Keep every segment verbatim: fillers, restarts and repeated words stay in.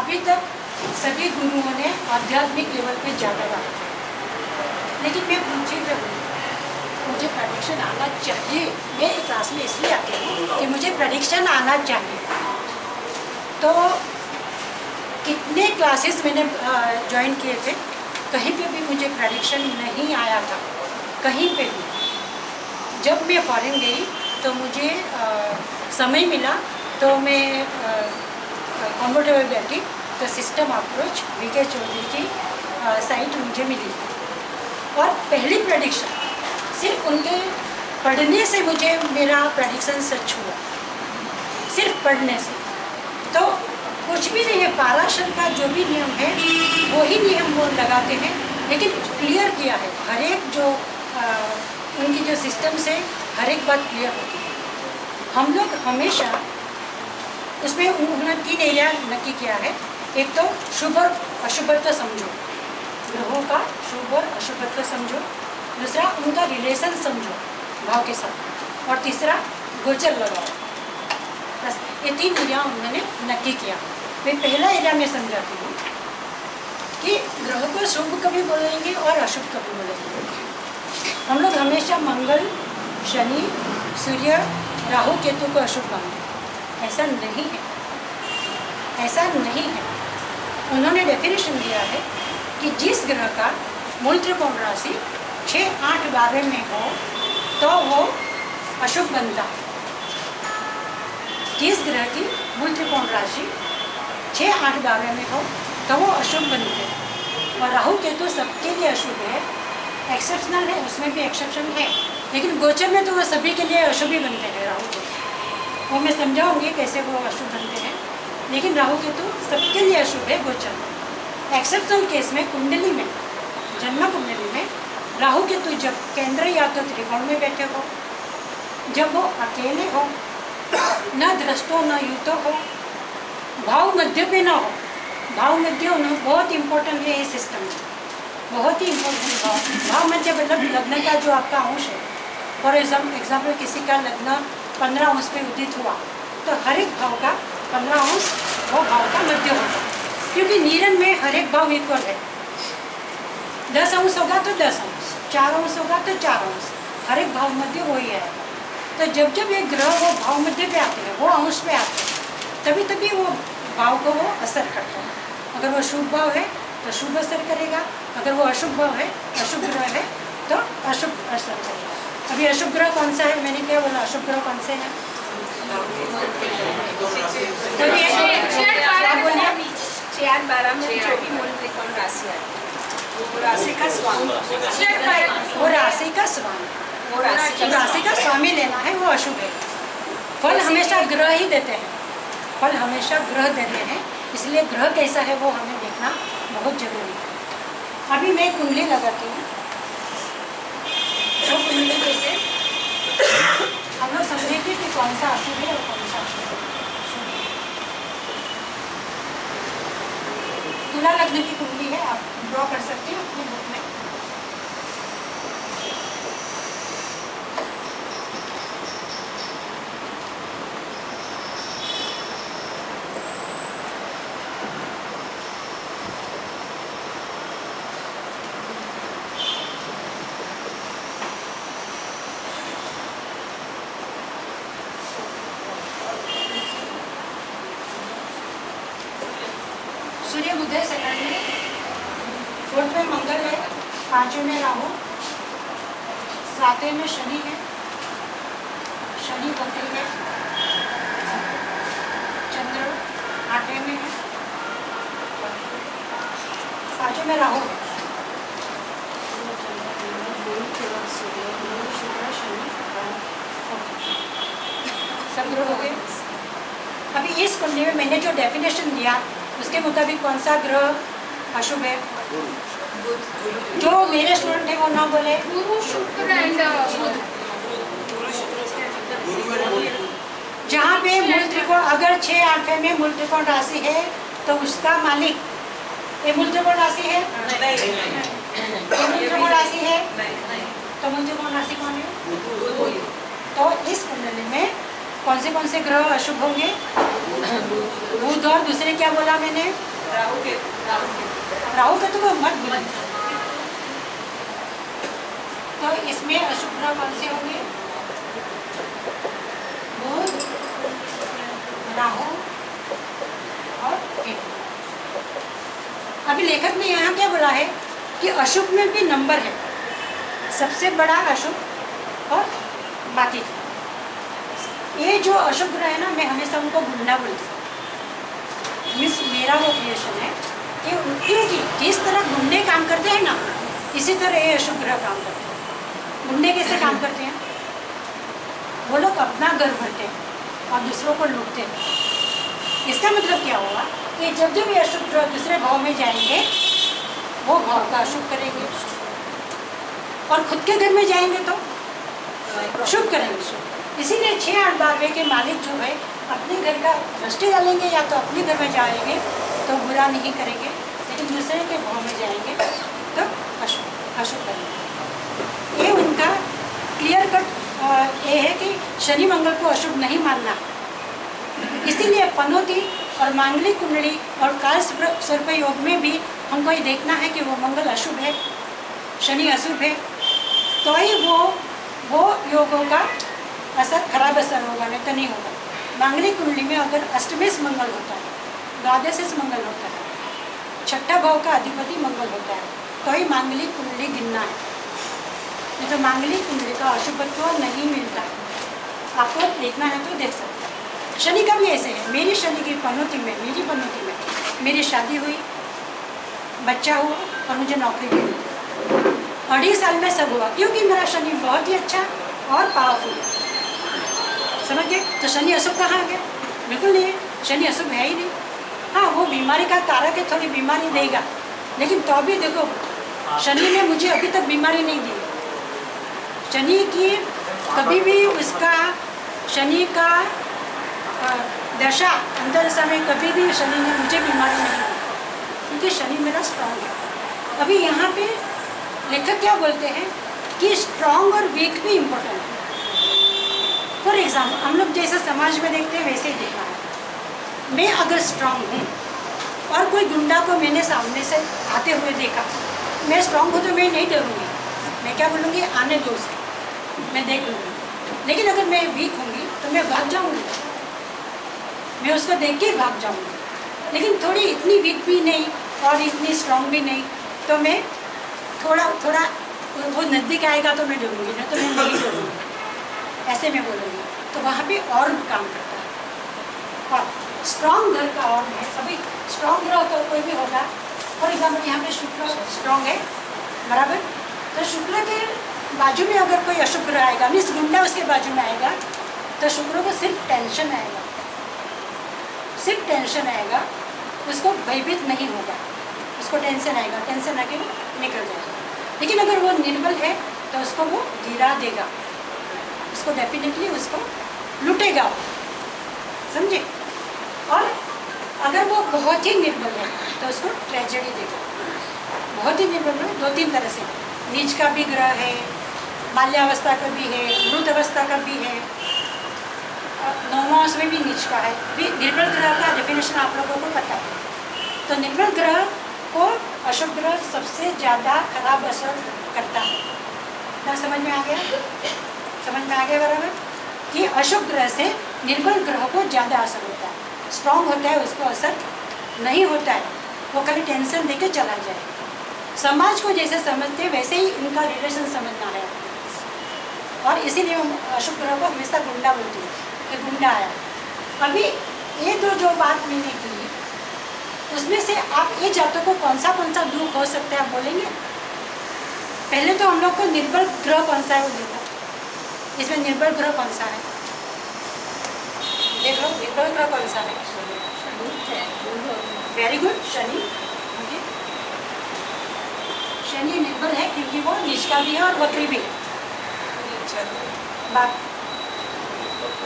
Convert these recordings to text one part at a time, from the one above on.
अभी तक सभी गुरुओं ने आध्यात्मिक लेवल पे जाना रहा है, लेकिन मैं पूछी तो मुझे प्रडिक्शन आना चाहिए। मैं क्लास में इसलिए आती हूँ कि मुझे प्रडिक्शन आना चाहिए। तो कितने क्लासेस मैंने ज्वाइन किए थे, कहीं पे भी मुझे प्रडिक्शन नहीं आया था, कहीं पे भी। जब मैं फॉरेन गई तो मुझे आ, समय मिला तो मैं कंफर्टेबल बैठी, तो सिस्टम अप्रोच वी के चौधरी की साइट मुझे मिली और पहली प्रेडिक्शन सिर्फ उनके पढ़ने से मुझे मेरा प्रेडिक्शन सच हुआ, सिर्फ पढ़ने से। तो कुछ भी नहीं है, पाराशर का जो भी नियम है वही नियम वो लगाते हैं, लेकिन क्लियर किया है हर एक जो आ, उनकी जो सिस्टम से हर एक बात क्लियर होती है। हम लोग हमेशा उसमें उन्होंने तीन एरिया नक्की किया है। एक तो शुभ और अशुभत्व समझो, ग्रहों का शुभ और अशुभत्व समझो। दूसरा उनका रिलेशन समझो भाव के साथ, और तीसरा गोचर लगाओ। बस ये तीन एरिया उन्होंने नक्की किया। मैं पहला एरिया में समझाती हूँ कि ग्रहों को शुभ कभी बोलेंगे और अशुभ कभी बोलेंगे। हम लोग हमेशा मंगल, शनि, सूर्य, राहु, केतु को अशुभ मानते, ऐसा नहीं है, ऐसा नहीं है। उन्होंने डेफिनेशन दिया है कि जिस ग्रह का मूल त्रिकोण राशि छः आठ बारह में हो तो वो अशुभ बनता है। जिस ग्रह की मूल त्रिकोण राशि छः आठ बारह में हो तो वो अशुभ बनते हैं। और राहु केतु सबके लिए अशुभ है, एक्सेप्शनल है, उसमें भी एक्सेप्शन है, लेकिन गोचर में तो वो सभी के लिए अशुभ ही बनते हैं। राहु केतु वो मैं समझाऊंगी कैसे वो अशुभ बनते हैं, लेकिन राहु केतु सबके लिए अशुभ है गोचर। एक्सेप्शनल केस में कुंडली में, जन्म कुंडली में राहु केतु जब केंद्र या तो त्रिकोण में बैठे हो, जब वो अकेले हो, न दृष्टो न युतो हो, भाव मध्य पे ना हो। भाव मध्य उन्होंने बहुत इम्पोर्टेंट है ये सिस्टम में, बहुत ही इम्पोर्टेंट भाव भाव मध्य मतलब लग्न का जो आपका अंश है। फॉर एग्जाम्पल किसी का लग्न पंद्रह अंश पे उदित हुआ तो हर एक भाव का पंद्रह अंश वो भाव का मध्य होगा, क्योंकि नीरन में हर एक भाव इक्वल है। दस अंश होगा तो दस अंश, चार अंश होगा तो चार अंश, हर एक भाव मध्य वही है। तो जब जब ये ग्रह वो भाव मध्य पे आते हैं, वो अंश पे आते हैं, तभी तभी वो भाव को वो असर करता है। अगर वो शुभ भाव है तो शुभ असर करेगा, अगर वो अशुभ भाव है, अशुभ ग्रह है तो अशुभ असर करेगा। अभी अशुभ ग्रह कौन सा है, मैंने क्या बोला, अशुभ ग्रह कौन से हैं? चार बारह में जो भी मूल त्रिकोण राशि है वो राशि का स्वामी, वो राशि का स्वामी, वो राशि का स्वामी लेना है, वो अशुभ है। फल हमेशा ग्रह ही देते हैं, फल हमेशा ग्रह देते हैं, इसलिए ग्रह कैसा है वो हमें देखना बहुत जरूरी है। अभी मैं कुंडली लगाती हूँ, वो कुंडली कैसे हम लोग समझेंगे कि कौन सा अशुभ है और कौन सा अशुभ है। तुला लग्न की कुंडली है, आप ड्रॉ कर सकते हैं अपने बुक में। में शनि है, शनि बकरी है, चंद्र आठवें में है, सातवें में राहु, सब ग्रह हो गए। अभी इस कुंडली में मैंने जो डेफिनेशन दिया उसके मुताबिक कौन सा ग्रह अशुभ है? जो मेरे स्टूडेंट है वो ना बोले गुरु, शुक्र एंड बुध। जहाँ पे मूल त्रिकोण, अगर छः आठ में मूल त्रिकोण राशि है तो उसका मालिक ये मूल त्रिकोण राशि है, मूल त्रिकोण राशि है तो मूल त्रिकोण राशि कौन है? तो इस कुंडली में कौन से कौन से ग्रह अशुभ होंगे? बुध, और दूसरे क्या बोला मैंने? राहु के राहु के तो मत भूलना। तो इसमें अशुभ ग्रह कौन से होंगे? बुध, राहु और केतु। अभी लेखक ने यहाँ क्या बोला है कि अशुभ में भी नंबर है, सबसे बड़ा अशुभ और बाकी ये जो अशुभ ग्रह है ना, मैं हमेशा उनको भूलना बोलती हूँ। मिस मेरा वो क्रिएशन है कि क्योंकि जिस तरह घूमने काम करते हैं ना, इसी तरह ये अशुभ ग्रह काम करते हैं। घूमने कैसे काम करते हैं? वो लोग अपना घर भरते हैं और दूसरों को लूटते हैं। इसका मतलब क्या हुआ कि जब जब ये अशुभ ग्रह दूसरे भाव में जाएंगे, वो भाव का अशुभ करेंगे, और खुद के घर में जाएंगे तो शुभ करेंगे। इसीलिए छः आठ बारहवें के मालिक जो है, अपने घर का दृष्टि डालेंगे या तो अपने घर में जाएंगे तो बुरा नहीं करेंगे, लेकिन दूसरे के भाव में जाएंगे तो अशुभ अशुभ करेंगे। ये उनका क्लियर कट ये है कि शनि मंगल को अशुभ नहीं मानना। इसीलिए पनौती और मांगलिक कुंडली और काल सर्प योग में भी हमको ये देखना है कि वो मंगल अशुभ है, शनि अशुभ है, तो ही वो वो योगों का असर खराब असर होगा, नहीं तो नहीं होगा। मांगलिक कुंडली में अगर अष्टमेश मंगल होता है, द्वादशेश मंगल होता है, छठा भाव का अधिपति मंगल होता है, तो ही मांगलिक कुंडली गिनना है, नहीं तो मांगलिक कुंडली का अशुभत्व नहीं मिलता। आपको देखना है तो देख सकते हैं। शनि का भी ऐसे है। मेरी शनि की पनौती में मेरी पनौती में मेरी शादी हुई, बच्चा हुआ और मुझे नौकरी मिली। अढ़ी साल में सब हुआ क्योंकि मेरा शनि बहुत ही अच्छा और पावरफुल है। समझ गए? तो शनि अशुभ कहाँ गया? बिल्कुल नहीं है, शनि अशुभ है ही नहीं। हाँ, वो बीमारी का कारक है, थोड़ी बीमारी देगा, लेकिन तो भी देखो शनि ने मुझे अभी तक बीमारी नहीं दी। शनि की कभी भी उसका शनि का दशा अंतरदशा में कभी भी शनि ने मुझे बीमारी नहीं दी, क्योंकि शनि मेरा स्ट्रांग है। अभी यहाँ पे लेखक क्या बोलते हैं कि स्ट्रॉन्ग और वीक भी इम्पोर्टेंट है। फॉर एग्जाम्पल, हम लोग जैसे समाज में देखते हैं वैसे ही देखना है। मैं अगर स्ट्रॉन्ग हूँ और कोई गुंडा को मैंने सामने से आते हुए देखा, मैं स्ट्रॉन्ग हूँ तो मैं नहीं डरूँगी, मैं क्या बोलूँगी, आने दो उसको, मैं देख लूँगी। लेकिन अगर मैं वीक होंगी तो मैं भाग जाऊँगी, मैं उसको देख के भाग जाऊँगी। लेकिन थोड़ी इतनी वीक भी नहीं और इतनी स्ट्रॉन्ग भी नहीं, तो मैं थोड़ा थोड़ा वो नज़दीक आएगा तो मैं डरूंगी, ना तो मैं नहीं डरूंगी, ऐसे मैं बोलूँगी। तो वहाँ पे और काम करता है। और स्ट्रॉन्ग घर का और है, अभी स्ट्रॉन्ग ग्रह तो कोई भी होगा। फॉर एग्जाम्पल, यहाँ पे शुक्र स्ट्रॉन्ग है, बराबर। तो शुक्र के बाजू में अगर कोई अशुभ ग्रह आएगा, मिस गुंडा उसके बाजू में आएगा, तो शुक्र को सिर्फ टेंशन आएगा, सिर्फ टेंशन आएगा, उसको भयभीत नहीं होगा, उसको टेंशन आएगा, टेंशन आके वो निकल जाएगा। लेकिन अगर वो निर्बल है तो उसको वो गिरा देगा, उसको डेफिनेटली उसको लूटेगा, समझे। और अगर वो बहुत ही निर्बल है तो उसको ट्रेजेडी देगा। बहुत ही निर्बल है दो तीन तरह से, नीच का भी ग्रह है, बाल्यावस्था का भी है, मृत अवस्था का भी है, नौमांस में भी नीच का है। निर्बल ग्रह का डेफिनेशन आप लोगों को पता है। तो निर्बल ग्रह को अशुभ ग्रह सबसे ज़्यादा खराब असर करता है ना। समझ में आ गया? समझ में आ गया, बराबर। कि अशुभ ग्रह से निर्बल ग्रह को ज़्यादा असर होता है। स्ट्रांग होता है उसको असर नहीं होता है, वो खाली टेंशन देके चला जाए। समाज को जैसे समझते वैसे ही इनका रिलेशन समझना है, और इसीलिए अशुभ ग्रह को हमेशा गुंडा बोलती है कि गुंडा आया। अभी ये दो जो बात मैंने की, उसमें से आप ये जातक को कौन सा कौन सा दुख हो सकता है आप बोलेंगे? पहले तो हम लोग को निर्बल ग्रह कौन सा है वो देखो। इसमें निर्बल ग्रह कौन सा है? देख लो, निर्बल ग्रह कौन सा है? Very good, Shani. Okay, Shani निर्बल है क्योंकि वो निष्का भी है और वक्री भी है। बात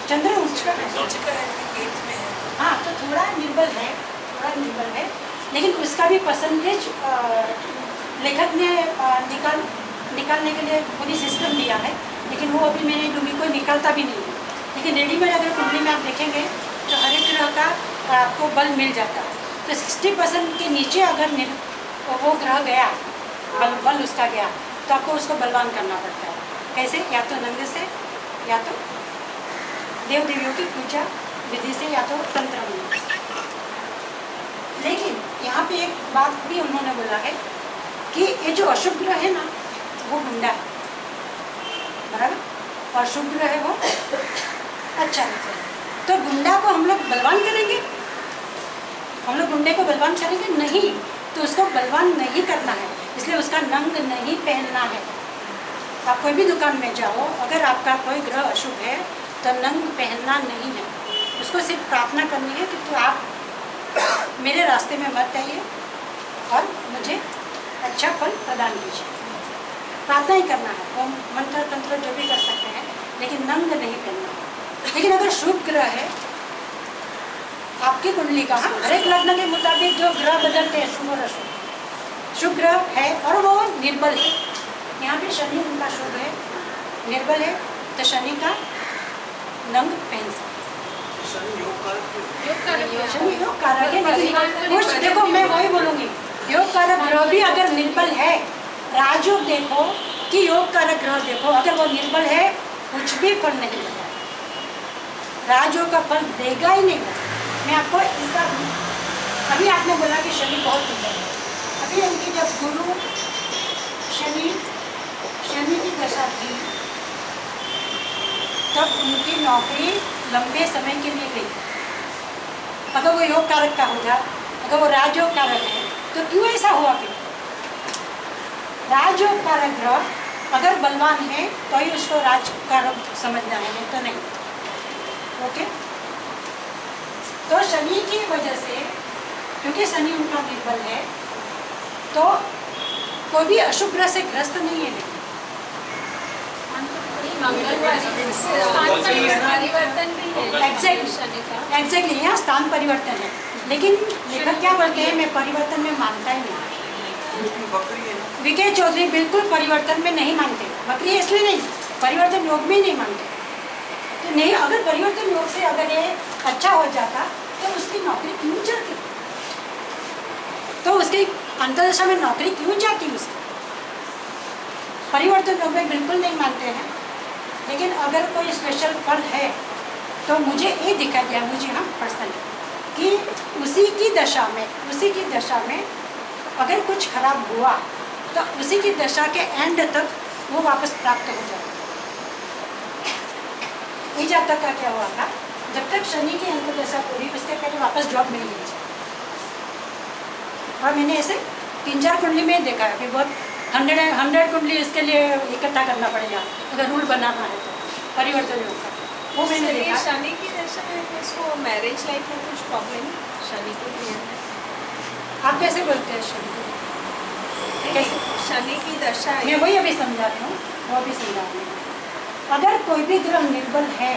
चंद्र उच्च का है, हाँ, तो थोड़ा निर्बल है, थोड़ा निर्बल है, लेकिन उसका भी परसेंटेज लेखक ने निकाल निकालने के लिए पूरी सिस्टम दिया है, लेकिन वो अभी मैंने डूबी कोई निकालता भी नहीं है। लेकिन रेडीमेड अगर कुंडली में आप देखेंगे तो हर एक ग्रह का आपको बल मिल जाता है। तो सिक्सटी परसेंट के नीचे अगर वो ग्रह गया, बल बल उसका गया, तो आपको उसको बलवान करना पड़ता है। कैसे? या तो नंद से, या तो देव देवियों की पूजा विधि से, या तो तंत्र में। लेकिन यहाँ पे एक बात भी उन्होंने बोला है कि ये जो अशुभ ग्रह है ना, वो गुंडा है, बराबर, और शुभ ग्रह है वो अच्छा है। तो गुंडा को हम लोग बलवान करेंगे, हम लोग गुंडे को बलवान करेंगे नहीं, तो उसको बलवान नहीं करना है, इसलिए उसका नंग नहीं पहनना है। आप कोई भी दुकान में जाओ, अगर आपका कोई ग्रह अशुभ है तो नंग पहनना नहीं है, उसको सिर्फ प्रार्थना करनी है कि तो आप मेरे रास्ते में मत आइए और मुझे अच्छा फल प्रदान कीजिए। प्रार्थना ही करना है, वो मंत्र तंत्र जो भी कर सकते हैं, लेकिन नंग नहीं पहनना है। लेकिन अगर शुभ ग्रह है आपकी कुंडली का, हर एक लग्न के मुताबिक जो ग्रह बदलते हैं, शुभ और अशुभ, शुभ ग्रह है और वो निर्बल है। यहाँ पे शनि उनका शुभ है, निर्बल है, तो शनि का नंग पहन सकते। देखो मैं वही बोलूँगी, योग कारक ग्रह भी अगर निर्बल है, राजयोग देखो कि योग कारक ग्रह देखो, अगर वो निर्बल है कुछ भी फल नहीं देगा, राजयोग का फल देगा ही नहीं। मैं आपको इसका, अभी आपने बोला कि शनि बहुत निर्बल है, अभी उनकी जब गुरु शनि शनि की दशा थी तब उनकी नौकरी लंबे समय के लिए गई। अगर वो योग कारक का होगा, अगर वो राजयोग कारक है, तो क्यों ऐसा हुआ? फिर राजयोग कारक ग्रह अगर बलवान है तो ही उसको राज कारक समझना है, नहीं तो नहीं। ओके, तो शनि की वजह से, क्योंकि शनि उनका निर्बल है, तो कोई भी अशुभ ग्रह से ग्रस्त नहीं है। एग्जैक्टली, यहाँ स्थान परिवर्तन है, लेकिन लेखक क्या बोलते हैं, मैं परिवर्तन में मानता ही नहीं। वी के चौधरी बिल्कुल परिवर्तन में नहीं मानते, बकरी है इसलिए नहीं, परिवर्तन योग में नहीं मानते। तो नहीं, अगर परिवर्तन योग से अगर ये अच्छा हो जाता तो उसकी नौकरी क्यों जाती, तो उसकी अंतर्दशा में नौकरी क्यों जाती उसकी? परिवर्तन योग में बिल्कुल नहीं मानते हैं। लेकिन अगर कोई स्पेशल फल है तो मुझे ये दिखा गया, मुझे हाँ पर्सनली, कि उसी की दशा में उसी की दशा में अगर कुछ खराब हुआ तो उसी की दशा के एंड तक वो वापस प्राप्त हो जाता। ईजाता का क्या हुआ था, जब तक शनि की अंतर्दशा पूरी, उसके पहले वापस जॉब मिल गई। और मैंने ऐसे तीन चार कुंडली में देखा है कि बहुत हंड्रेड हंड्रेड कुंडली इसके लिए इकट्ठा करना पड़ेगा अगर रूल बनाना है तो परिवर्तन योग का। वो मैंने देखा शनि की दशा में इसको मैरिज लाइफ में कुछ प्रॉब्लम शनि को भी है। आप कैसे बोलते हैं शनि शनि की दशा? मैं वही अभी समझाती हूँ, वो अभी समझा रही हूँ। अगर कोई भी ग्रह निर्बल है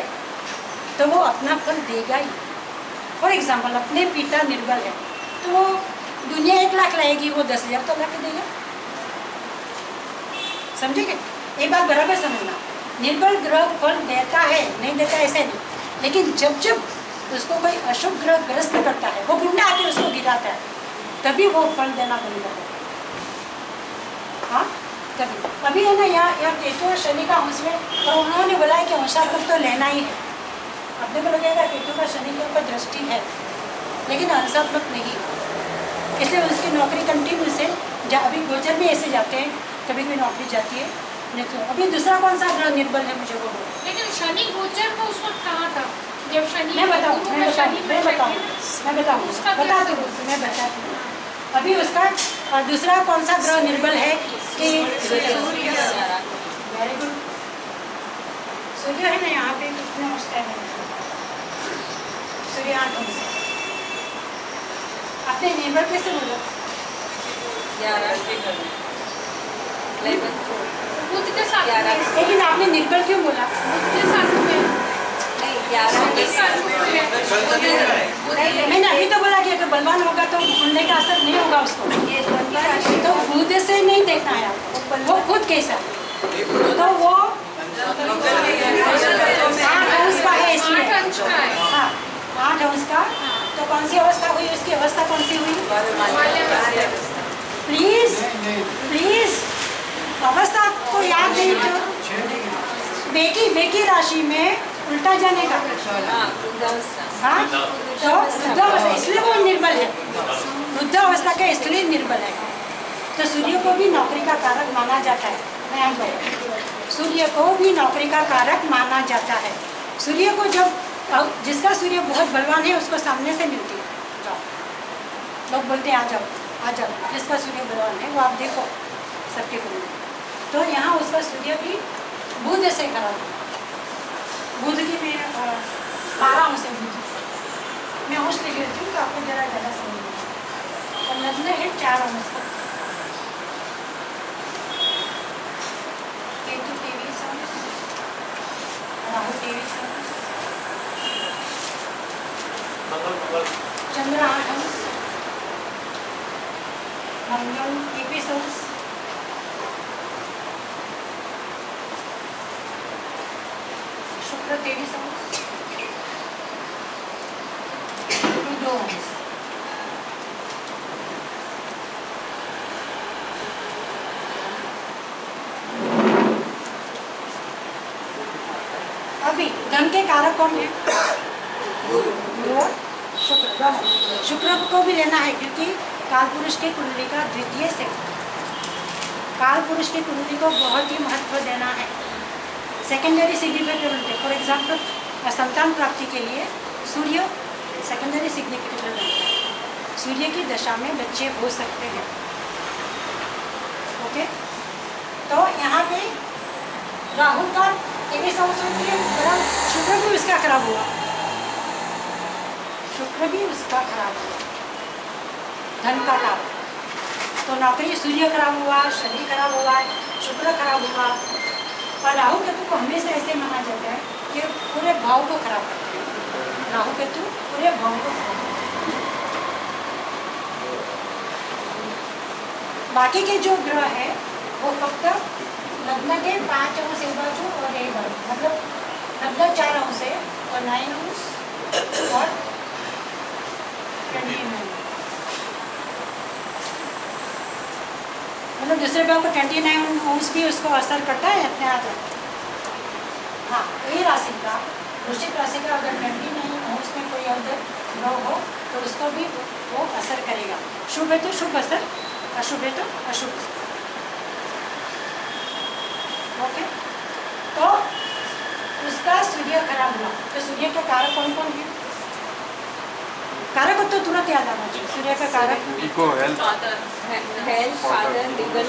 तो वो अपना फल देगा ही। फॉर एग्जाम्पल, अपने पिता निर्बल है तो वो दुनिया एक लाख लाएगी, वो दस हज़ार तो ला के देगा। समझेंगे? ये बात बराबर समझना, निर्बल ग्रह फल देता है, नहीं देता ऐसे नहीं। लेकिन जब जब उसको कोई अशुभ ग्रह ग्रस्त करता है, वो गुंडा आके उसको गिराता है, तभी वो फल देना बंद कर देता है। हाँ, तभी अभी है ना, यहाँ यहाँ केतु और शनि का अंश में, और उन्होंने बोला है कि अंशाकृत तो लेना ही है। अपने को लगेगा केतु का शनि के ऊपर दृष्टि है, लेकिन अंशात्मक नहीं, इसलिए उसकी नौकरी कंटिन्यू से जा, अभी गोचर में ऐसे जाते हैं, कभी कोई नौकरी जाती है। देखो अभी दूसरा कौन सा ग्रह निर्बल है मुझे बोलो। लेकिन शनि गोचर को उस वक्त कहाँ था जब शनि? मैं बताऊँ मैं बताऊँ मैं बताऊँ मैं बताऊँ बता दूँ मैं बताती हूँ। अभी उसका दूसरा कौन सा ग्रह निर्बल है कि सूर्य? वेरी गुड, सूर्य है ना। यहाँ पे कितने मुश्किल है सूर्य? आठ। आपने निर्बल कैसे बोला? लेकिन आपने निर्बल क्यों बोला? मैंने अभी तो बोला कि अगर बलवान होगा तो गुंडे का असर नहीं होगा उसको, तो खुद से नहीं देखना है आपको, वो खुद कैसा, तो वो आठ अवस्था, तो कौन सी अवस्था हुई, उसकी अवस्था कौन सी हुई? प्लीज प्लीज अवस्था को याद नहीं करो। बेकी बेकी राशि में उल्टा जाने का, हाँ, तो बुद्धावस्था, इसलिए वो निर्बल है। बुद्धावस्था का इसलिए निर्बल है। तो सूर्य को भी नौकरी का कारक माना जाता है। सूर्य को भी नौकरी का कारक माना जाता है। सूर्य को जब, जिसका सूर्य बहुत बलवान है उसको सामने से मिलती है, जाओ, लोग बोलते हैं आ जाओ आ जाओ, जिसका सूर्य बलवान है वो आप देखो सबके गुरु। तो यहाँ उसका सूर्य भी बुध से खराब, बुध की मैं आराम से बुध मैं होश ले लेती हूँ तो आपको जरा ज़्यादा समझ। और लग्न है चार अंश, केतु तेईस अंश, राहु तेईस अंश, चंद्र आठ अंश, मंगल इक्कीस अंश, शुक्र तेईस अंश, गुरु दो अंश, अभी धन के कारक कौन है? गुरु, शुक्र। शुक्र को भी लेना है क्योंकि काल पुरुष के कुंडली का द्वितीय से, काल पुरुष के कुंडली को बहुत ही महत्व देना है। सेकेंडरी सिग्निफिकेंट बनते, फॉर एग्जाम्पल संतान प्राप्ति के लिए सूर्य सेकेंडरी सिग्निफिकेंट बनता है। सूर्य की दशा में बच्चे हो सकते हैं। ओके, तो यहाँ पे राहुल का तेईस अंश के खराब, शुक्र भी उसका खराब हुआ, शुक्र भी उसका खराब हुआ, धन का खराब। तो नौकरी सूर्य खराब हुआ, शनि खराब हुआ, शुक्र खराब हुआ। और राहु केतु को हमेशा ऐसे माना जाता है कि पूरे भाव को खराब करते हैं। राहु केतु पूरे भाव को खराब करते हैं। बाकी के जो ग्रह है वो फक्त लग्न के पाँच अंश बाजू और एक बाजू, मतलब लग्न चार अंश है और नाइन अंश और मतलब दूसरे भाव को ट्वेंटी नाइन अंश भी उसको असर करता है अपने आप। हाँ, ये राशि का, वृश्चिक राशि का अगर ट्वेंटी नाइन अंश में कोई अगर ग्रह हो तो उसको भी वो असर करेगा। शुभ है तो शुभ असर, अशुभ है तो अशुभ असर। ओके, तो उसका सूर्य खराब हुआ तो सूर्य का कारक कौन कौन है? कारक तो तुरंत याद आना चाहिए। सूर्य का कारक eco health, health father, legal,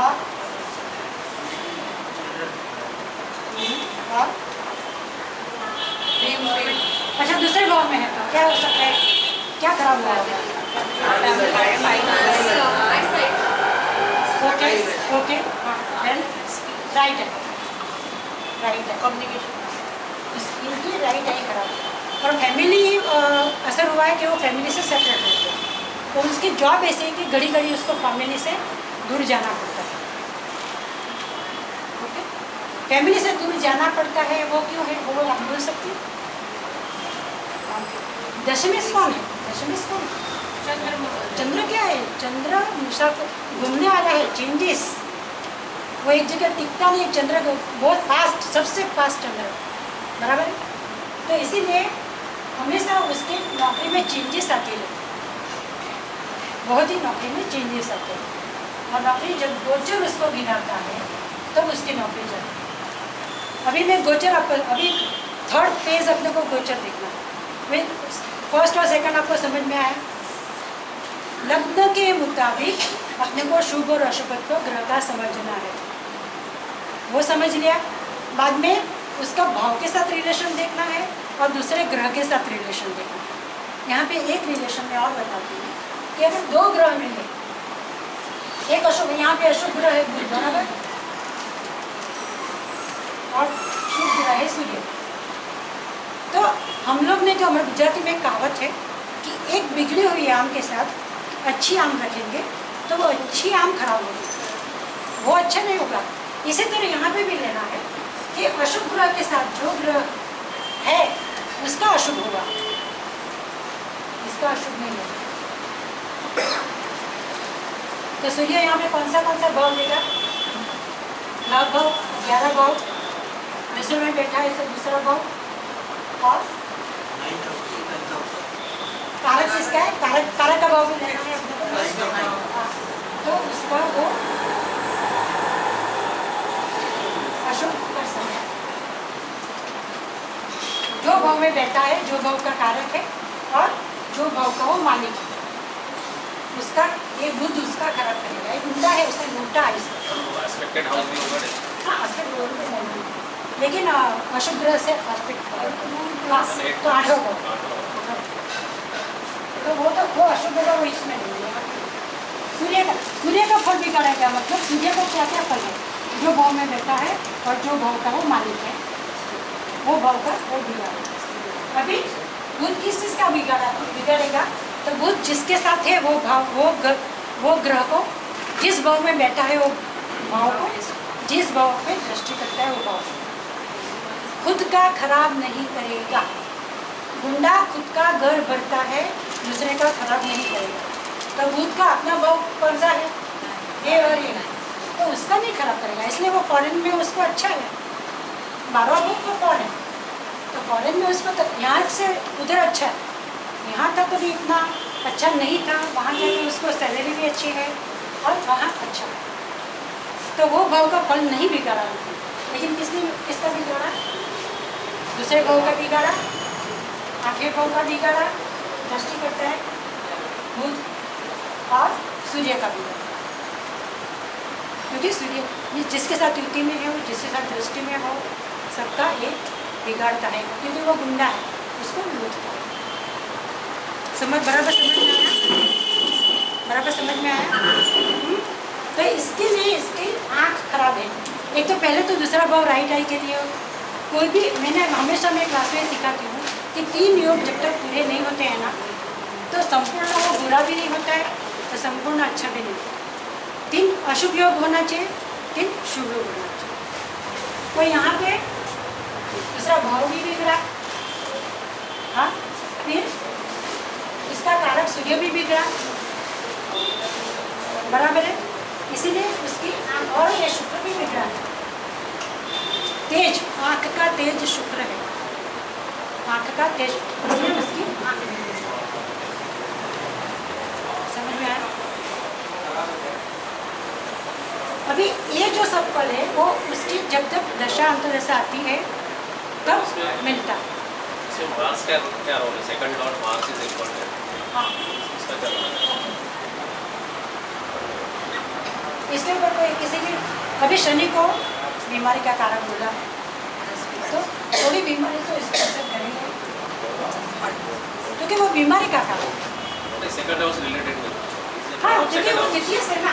और अच्छा दूसरे भाव में है तो क्या हो सकता है, क्या खराब हुआ है? ओके ओके, राइट है, राइट है, कम्युनिकेशन, इनकी राइट आई खराब। और फैमिली असर हुआ है कि वो फैमिली से सेपरेट होते हैं, तो उसकी जॉब ऐसी है कि घड़ी घड़ी उसको फैमिली से दूर जाना पड़ता है। ओके, फैमिली से दूर जाना पड़ता है, वो क्यों है वो आप बोल सकती हैं। दशमेश कौन है? दशमेश कौन? चंद्र। चंद्र क्या है? चंद्र मुसाफिर, घूमने वाला है, चेंजेस, वो एक जगह टिकता नहीं। चंद्र बहुत फास्ट, सबसे फास्ट चंद्र, बराबर। तो इसीलिए हमेशा उसके नौकरी में चेंजेस आते हैं, बहुत ही नौकरी में चेंजेस आते हैं। और नौकरी जब गोचर उसको गिनाता है तब तो उसकी नौकरी जाती है। अभी मैं गोचर आपको, अभी थर्ड फेज अपने को गोचर देखना है। फर्स्ट और सेकंड आपको समझ में आया। लग्न के मुताबिक अपने को शुभ और अशुभ को ग्रह का समझना है। वो समझ लिया, बाद में उसका भाव के साथ रिलेशन देखना है और दूसरे ग्रह के साथ रिलेशन देखना है। यहाँ पे एक रिलेशन में और बताती हूँ कि अगर दो ग्रह मिले, एक अशुभ, यहाँ पे अशुभ ग्रह है बुध, बराबर, और शुभ ग्रह है सूर्य। तो हम लोग ने जो, हमारे गुजराती में कहावत है कि एक बिगड़ी हुई आम के साथ अच्छी आम रखेंगे तो वो अच्छी आम खराब होगी, वो अच्छा नहीं होगा। इसी तरह यहाँ पे भी लेना है कि अशुभ ग्रह के साथ जो ग्रह है उसका अशुभ होगा, इसका अशुभ नहीं होगा। तो सूर्य यहाँ पे कौन सा कौन सा भाव देगा? लाभ भाव, ग्यारह भाव, मिश्र में बैठा है तो दूसरा भाव और कारक किसका है? कारक कारक का भाव भी लेना है तो उसका वो अशुभ कर सकते हैं। जो भाव में बैठा है, जो भाव का कारक है और जो भाव का वो मालिक है, उसका ये बुध उसका खराब करेगा। ये गुंडा है, उसका गुंडा है, इसका लेकिन अशुभ ग्रह से तो आठ होगा, तो वो तो वो अशुभ होगा, वो इसमें नहीं है। सूर्य का सूर्य का फल बिगाड़ा गया, मतलब सूर्य को क्या क्या फल है? जो भाव में बैठा है और जो भाव का वो मालिक है, वो भाव का वो बिगाड़ा। अभी बुध किस चीज़ का बिगाड़ा बिगाड़ेगा तो बुध जिसके साथ है वो भाव वो गर, वो ग्रह को, जिस भाव में बैठा है वो भाव को, जिस भाव पे दृष्टि करता है वो भाव खुद का खराब नहीं करेगा। गुंडा खुद का घर भरता है, दूसरे का खराब नहीं करेगा। तो बुध का अपना भाव कौन सा है? ये और ये, तो उसका नहीं खराब करेगा, इसलिए वो फॉरेन में उसको अच्छा है। बारह बुध को फॉरेन, तो फॉरेन में उसको तो यहाँ से उधर अच्छा है, यहाँ तक तो भी इतना अच्छा नहीं था, वहाँ जाके उसको सैलरी भी अच्छी है और वहाँ अच्छा है, तो वो भाव का फल नहीं बिगाड़ा। लेकिन किसने किसका बिगाड़ा? दूसरे भाव का बिगाड़ा, आठवें भाव का बिगाड़ा, दृष्टि करता है बुध, और सूर्य का भी, क्योंकि सूर्य जिसके साथ युति में है वो जिसके साथ दृष्टि में हो सबका ये बिगाड़ता है, क्योंकि वो गुंडा है, उसको लूटता है। समझ बराबर समझ में आया? बराबर समझ में आया? तो इसके लिए इसकी आँख खराब है। एक तो पहले तो दूसरा भाव राइट आई के लिए कोई भी, मैंने हमेशा मैं क्लास में सिखाती हूँ कि तीन योग जब तक पूरे नहीं होते हैं ना, तो संपूर्ण वो बुरा भी नहीं होता है तो संपूर्ण अच्छा भी नहीं होता। तीन अशुभ योग होना चाहिए, तीन शुभ योग होना चाहिए। कोई यहाँ पे दूसरा भाव भी बिगड़ा, हाँ, फिर इसका कारक सूर्य भी बिगड़ा, बराबर है, इसीलिए उसकी और ये शुक्र भी बिगड़ा। तेज, आँख का तेज शुक्र है, आँख का तेज उसकी आँख समझ में आया? अभी ये जो सब फल है वो उसकी जब जब दशा अंतर्दशा आती है तब मिलता है। इसके ऊपर कोई किसी की कभी शनि को बीमारी का कारण बोला तो थोड़ी बीमारी तो इसको असर करेंगे, क्योंकि वो बीमारी का कारण हाँ, क्योंकि वो द्वितीय से ना।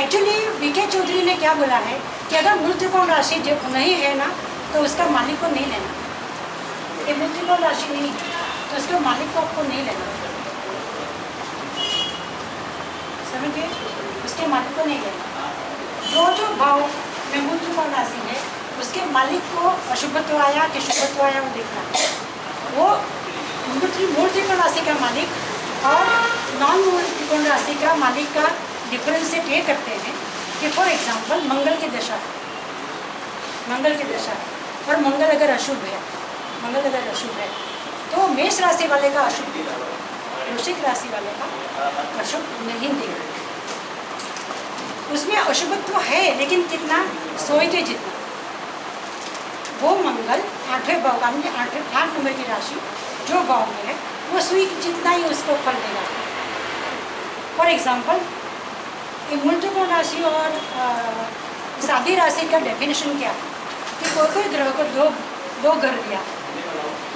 एक्चुअली वी के चौधरी ने क्या बोला है कि अगर मृत्युकोण राशि जो नहीं है ना तो उसका मालिक को नहीं लेना। ये मृत्युकोण राशि नहीं तो उसके मालिक को आपको नहीं लेना, समझिए, उसके मालिक को नहीं लेना। जो जो भाव में मृत्युकोण राशि है उसके मालिक को अशुभत्व आया कि शुभत्व आया वो देखना है। वो मूल त्रिकोण राशि का मालिक और नॉन मूल त्रिकोण राशि का मालिक का डिफरेंशिएट ये करते हैं कि फॉर एग्जांपल मंगल की दशा, मंगल की दशा और मंगल अगर अशुभ है, मंगल अगर अशुभ है तो मेष राशि वाले का अशुभ देगा, वृश्चिक राशि वाले का अशुभ नहीं देगा। उसमें अशुभत्व है लेकिन कितना? सौ के जितना। वो मंगल आठवें भाव का, आठवें आठ नंबर की राशि जो भाव में है वो सुई जितना ही उसको फल देगा। फॉर एग्जाम्पल मूलकोण राशि और साधी राशि का डेफिनेशन क्या है कि कोई कोई ग्रह को दो दो घर दिया,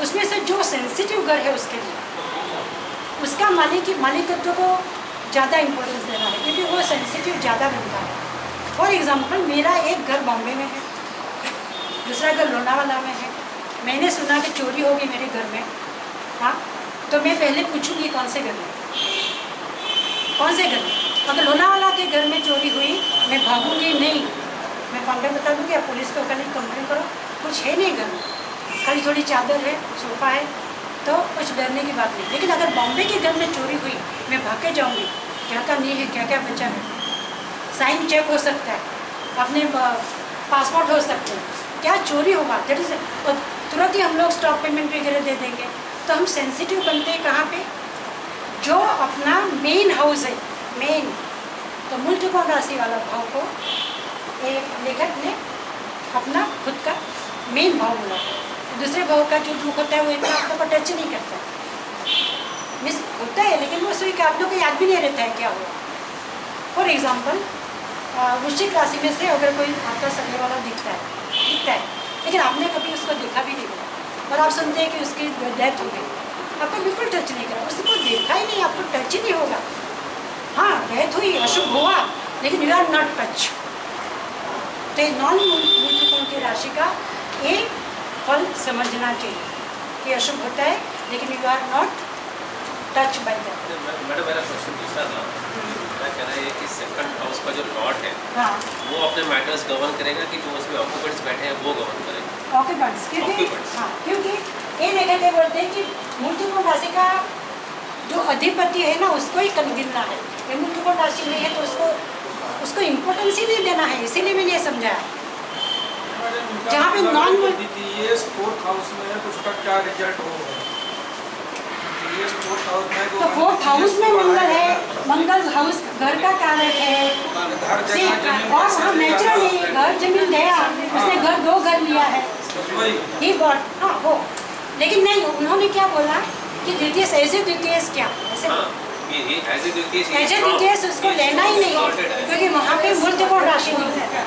उसमें से जो सेंसिटिव घर है उसके लिए उसका मालिक मालिकत्व को ज़्यादा इम्पोर्टेंस देना है, क्योंकि वो सेंसिटिव ज़्यादा बनता है। फॉर एग्जाम्पल मेरा एक घर बॉम्बे में है, दूसरा घर लोनावाला में है, मैंने सुना कि चोरी होगी मेरे घर में, हाँ, तो मैं पहले पूछूंगी कौन से घर में, कौन से घर में, अगर लोनावाला के घर में चोरी हुई मैं भागूंगी नहीं, मैं पांडे बता दूंगी आप पुलिस को कल कंप्लेन करो, कुछ है नहीं घर में, खाली थोड़ी चादर है, सोफा है, तो कुछ डरने की बात नहीं। लेकिन अगर बॉम्बे के घर में चोरी हुई मैं भाग के जाऊँगी, क्या क्या नहीं है, क्या क्या बचा है, साइन चेक हो सकता है, अपने पासपोर्ट हो सकते हैं, क्या चोरी होगा जल्दी से, और तुरंत ही हम लोग स्टॉक पेमेंट वगैरह दे देंगे। तो हम सेंसिटिव बनते हैं कहाँ पे, जो अपना मेन हाउस है, मेन तो मूलचुका राशि वाला भाव को एक लेखक ने अपना खुद का मेन भाव बोला, दूसरे भाव का जो दुख होता है वो इतना आपको टच नहीं करता, मिस होता है, लेकिन वो सुई आप लोग को याद भी नहीं रहता है क्या हुआ। फॉर एग्जाम्पल वृश्चिक राशि में से अगर कोई आपका सगले वाला दिखता है दिखता है लेकिन आपने कभी उसको देखा भी नहीं होगा, और आप सुनते हैं कि उसकी डेथ हो गई, आपको बिल्कुल टच नहीं करा, उसको देखा ही नहीं, आपको टच ही नहीं होगा। हाँ डेथ हुई, अशुभ हुआ, लेकिन यू आर नॉट टच। तो नॉन मूलचुकों की राशि का एक फल समझना चाहिए कि अशुभ होता है लेकिन you are not touch by that. कहना है कि सेकंड हाउस का जो लॉट है हाँ। वो अपने मैटर्स गवर्न करेगा कि जो उसमें ऑक्यूपेंट्स बैठे हैं वो गवर्न करेगा ऑक्यूपेंट्स, क्योंकि हाँ क्योंकि ये नेगेटिव बोलते हैं कि मूलचुकों राशि का जो अधिपति है ना उसको ही कल गिरना है, ये मूलचुकों राशि नहीं है तो उसको उसको इम्पोर्टेंस ही नहीं देना है, इसीलिए मैंने ये समझाया। जहाँ पे नॉन फोर्थ हाउस में है तो उसका क्या रिजल्ट होगा, तो फोर्थ हाउस में मंगल है, मंगल हाउस घर का कारक है, और हाँ नेचुरली घर जमीन गया, उसने घर दो घर लिया है ही गॉड, हाँ वो। लेकिन नहीं उन्होंने क्या बोला कि द्वितीय ऐसे द्वितीय क्या ऐसे ऐसे द्वितीय उसको लेना ही नहीं क्योंकि वहाँ पे मूलचुकों राशि नहीं है,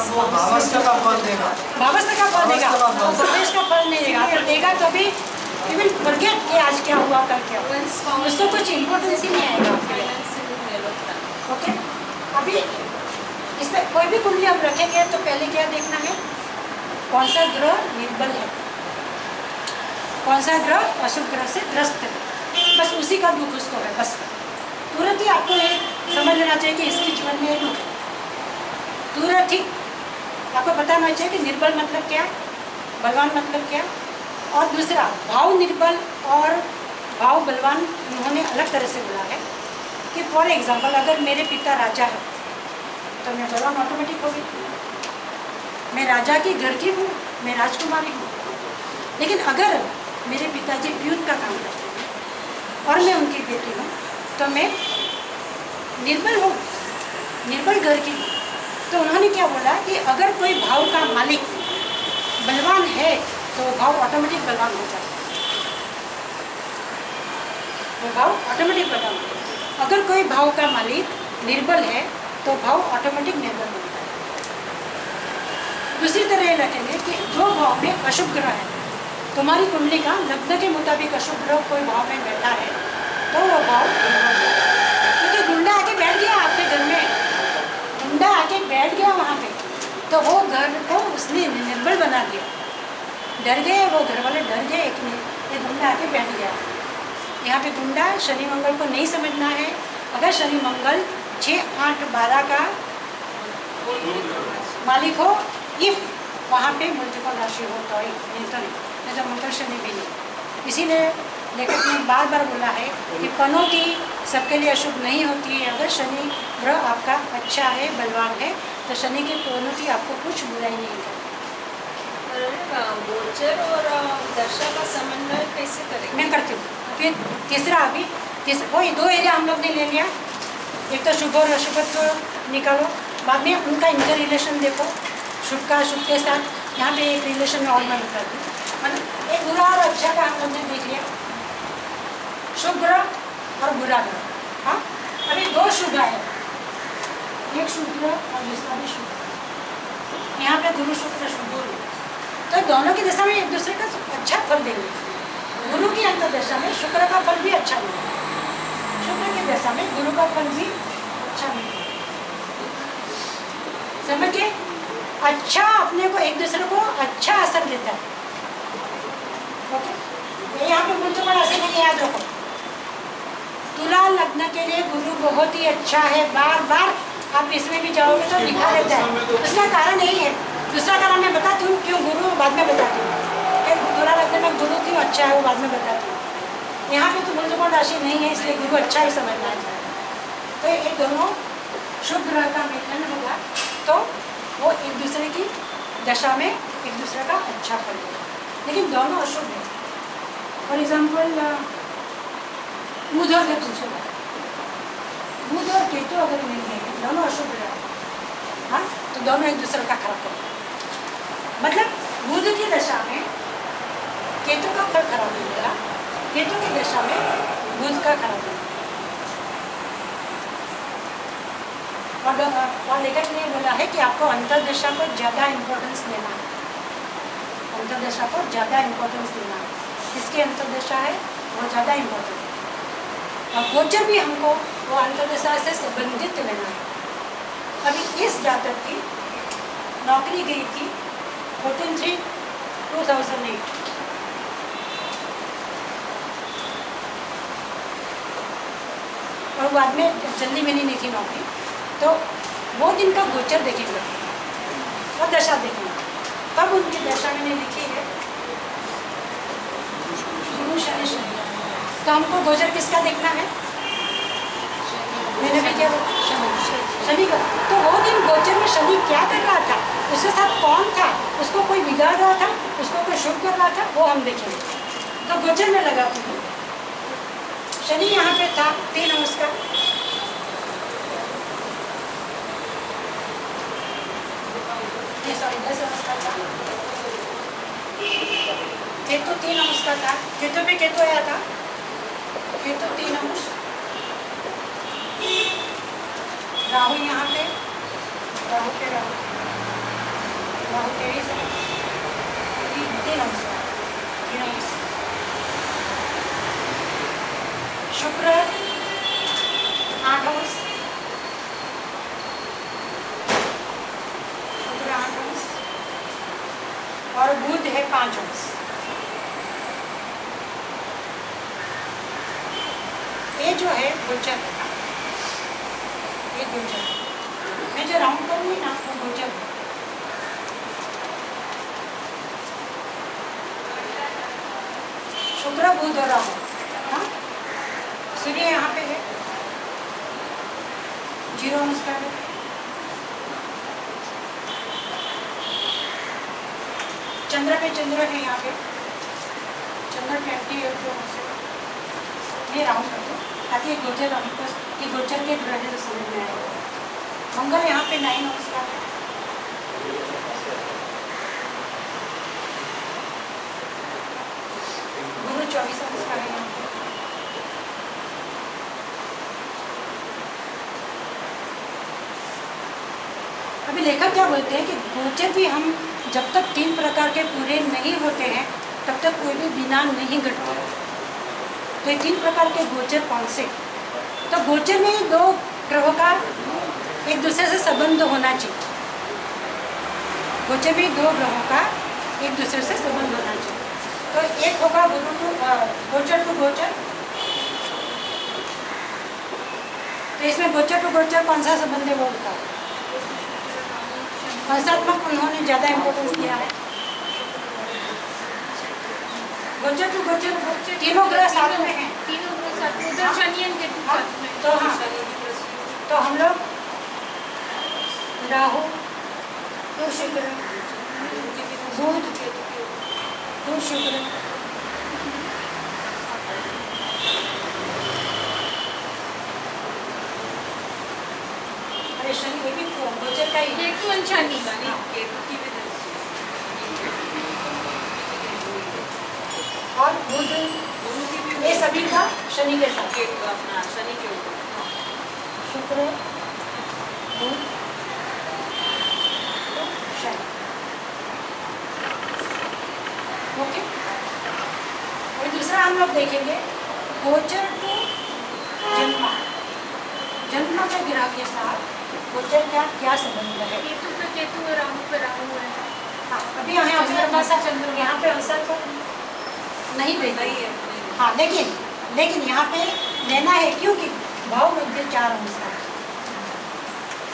भावस्था का फल देगा, भावस्था का फल देगा, प्रदेश का फल नहीं देगा, अगर देगा तो भी इवन फॉरगेट कि आज क्या हुआ कल क्या हुआ, उसको कुछ इम्पोर्टेंस ही नहीं आएगा आपके लिए। ओके अभी इसमें कोई भी कुंडली हम रखेंगे तो पहले क्या देखना है, कौन सा ग्रह निर्बल है, कौन सा ग्रह अशुभ ग्रह से ग्रस्त है, बस उसी का दुख उसको है, बस तुरंत ही आपको ये समझ लेना चाहिए कि इसके जीवन में दुख है, तुरंत ही आपको पता होना चाहिए कि निर्बल मतलब क्या, बलवान मतलब क्या। और दूसरा भाव निर्बल और भाव बलवान उन्होंने अलग तरह से बोला है कि फॉर एग्जांपल अगर मेरे पिता राजा है तो मैं बलवान ऑटोमेटिक होगी, मैं राजा के घर की हूँ, मैं राजकुमारी हूँ। लेकिन अगर मेरे पिताजी प्यून का काम करते हैं और मैं उनकी बेटी हूँ तो मैं निर्बल हूँ, निर्बल घर की। तो उन्होंने क्या बोला कि अगर कोई भाव का मालिक बलवान है तो भाव ऑटोमेटिक बलवान हो जाता है, वो भाव ऑटोमेटिक बलवान हो जाता है। अगर कोई भाव का मालिक निर्बल है तो भाव ऑटोमेटिक निर्बल होता है। दूसरी तरह रखेंगे कि जो भाव में अशुभ ग्रह है, तुम्हारी कुंडली का लग्न के मुताबिक अशुभ ग्रह कोई भाव में बैठा है तो वो भाव निर्बल होता है, क्योंकि गुंडा आके बैठ गया आपके घर में, गुंडा आके बैठ गया वहाँ पे तो वो घर को उसने निर्बल बना दिया, डर गए वो घर वाले, डर गए एक ने, ये गुंडा आके बैठ गया। यहाँ पे गुंडा शनि मंगल को नहीं समझना है। अगर शनि मंगल छः आठ बारह का मालिक हो, इफ वहाँ पे मूलचुकों राशि हो तो ही, नहीं तो नहीं, नहीं तो मंगल शनि भी नहीं। इसीलिए लेखक ने बार बार बोला है कि पनौती सबके लिए अशुभ नहीं होती है। अगर शनि ग्रह आपका अच्छा है, बलवान है, तो शनि की पनौती आपको कुछ बुराई नहीं करती। गोचर और दशा का समन्वय कैसे करें, मैं करती हूँ। फिर तीसरा अभी तीस, वही दो एरिया हम लोग ने ले लिया, एक तो शुभ और अशुभ को निकालो, बाद में उनका इंटर रिलेशन देखो, शुभ का अशुभ के साथ। यहाँ पे एक रिलेशन में और मैं निकालती हूँ, मतलब एक बुरा और अच्छा का हम लोग ने देख लिया, शुभ ग्रह और बुरा ग्रह। हाँ अभी दो शुभ आए, एक शुभ ग्रह और दूसरा भी शुभ, यहाँ पे गुरु शुक्र शुभ गुरु, तो दोनों की दशा में एक दूसरे का अच्छा फल देंगे। गुरु की अंतर्दशा में शुक्र का फल भी अच्छा मिलेगा, शुक्र की दशा में गुरु का फल भी अच्छा मिलेगा, समझिए। अच्छा अपने को एक दूसरे को अच्छा असर देता है। ओके यहाँ पे मूलचुकों राशि में याद रखो, तुला साधना के लिए गुरु बहुत ही अच्छा है। बार बार आप इसमें भी जाओगे तो दिखा रहता है, उसका कारण यही है। दूसरा कारण मैं बताती हूँ क्यों गुरु, बाद में बताती हूँ। दूसरा लगने में गुरु क्यों अच्छा है वो बाद में बताती हूँ। यहाँ पे तो मूलकोण राशि नहीं है, इसलिए गुरु अच्छा ही समझना है। तो ये दोनों शुभ ग्रह का मिलन होगा तो वो एक दूसरे की दशा में एक दूसरे का अच्छा फल होगा, लेकिन दोनों अशुभ हैं। फॉर एग्जाम्पल बुध और केतु, बुध और केतु अगर नहीं है, दोनों अशुभ ग्रह हाँ, तो दोनों एक दूसरे का खराब करेंगे। मतलब बुध की दशा में केतु का फल खराब हो गया, केतु की दशा में बुध का खराब हो गया। और लेखक ने बोला है कि आपको अंतर्दशा को ज़्यादा इम्पोर्टेंस देना है, अंतर्दशा को ज़्यादा इम्पोर्टेंस देना है। जिसकी अंतर्दशा है वो ज़्यादा इम्पोर्टेंट है, और गोचर भी हमको वो अंतर्दशा से संबंधित लेना है। अभी इस जातक की नौकरी गई थी fourteen three two thousand eight, और बाद में जल्दी मिली नहीं थी नौकरी, तो वो दिन का गोचर देखेंगे और दशा देखेंगे, तब उनकी दशा मैंने लिखी है गुरु शनि शनि। तो हमको गोचर किसका देखना है, मैंने भी क्या शनि का। तो वो दिन गोचर में शनि क्या कर रहा था, उसके साथ कौन था, उसको कोई बिगाड़ रहा था, उसको कोई शुभ कर रहा था, वो हम देखेंगे। तो गोचर में लगा शनि यहाँ पे था तीन अंश का, केतु तीन अंश का था, केतु पे केतु आया था, केतु तीन अंश, राहु यहाँ पे, राहु पे राहु राहु तेईस तीन अंश तीन अंश शुक्र आठ अंश शुक्र आठ अंश और बुध है पाँच अंश। ये जो है गोचर, ये गोचर मैं जो राउंड करूँगी ना वो गोचर। शुक्र बुध और राहु हाँ, सूर्य यहाँ पे है जीरो अंश का है, चंद्र पे चंद्र है यहाँ पे, चंद्र ट्वेंटी एट जो ये राउंड कर दो ताकि ये गोचर हमको ये गोचर के ग्रह से समझ में आए। मंगल यहाँ पे नाइन अंश का है, गुरु चौबीस अंश का है यहाँ पे, अभी लेखक क्या बोलते हैं कि गोचर भी हम जब तक तीन प्रकार के पूरे नहीं होते हैं तब तक कोई भी बिना नहीं घटता। तो तीन प्रकार के गोचर कौन से, तो गोचर में ही दो ग्रहों का एक दूसरे से संबंध होना चाहिए, गोचर में दो ग्रहों का एक दूसरे से संबंध होना चाहिए। तो एक होगा गुरु टू गोचर टू गोचर, तो इसमें गोचर टू गोचर कौन सा संबंध है वो होता है। भाषात्मक उन्होंने ज़्यादा इम्पोर्टेंस दिया है। गोचर टू गोचर तीनों ग्रह साथ में हैं, तीनों ग्रह साथ में उधर शनि और केतु साथ में, तो हाँ तो हम लोग राहु दो शुक्र बुध दो शुक्र शनि ये भी गोचर का ही है, केतु शनि का नहीं, केतु की भी दशा और बुध गुरु की भी, ये सभी का शनि के साथ केतु अपना शनि के ऊपर शुक्र बुध शनि। ओके, और दूसरा हम लोग देखेंगे गोचर टू जन्मा, जन्मा के ग्रह के साथ गोचर का क्या संबंध है। केतु पे केतु और राहु पे राहु है हाँ, अभी यहाँ अंशा चंद्र यहाँ पे अंशा तो नहीं दे रही है हाँ, लेकिन लेकिन यहाँ पे लेना है क्योंकि भाव मध्य चार अंश का,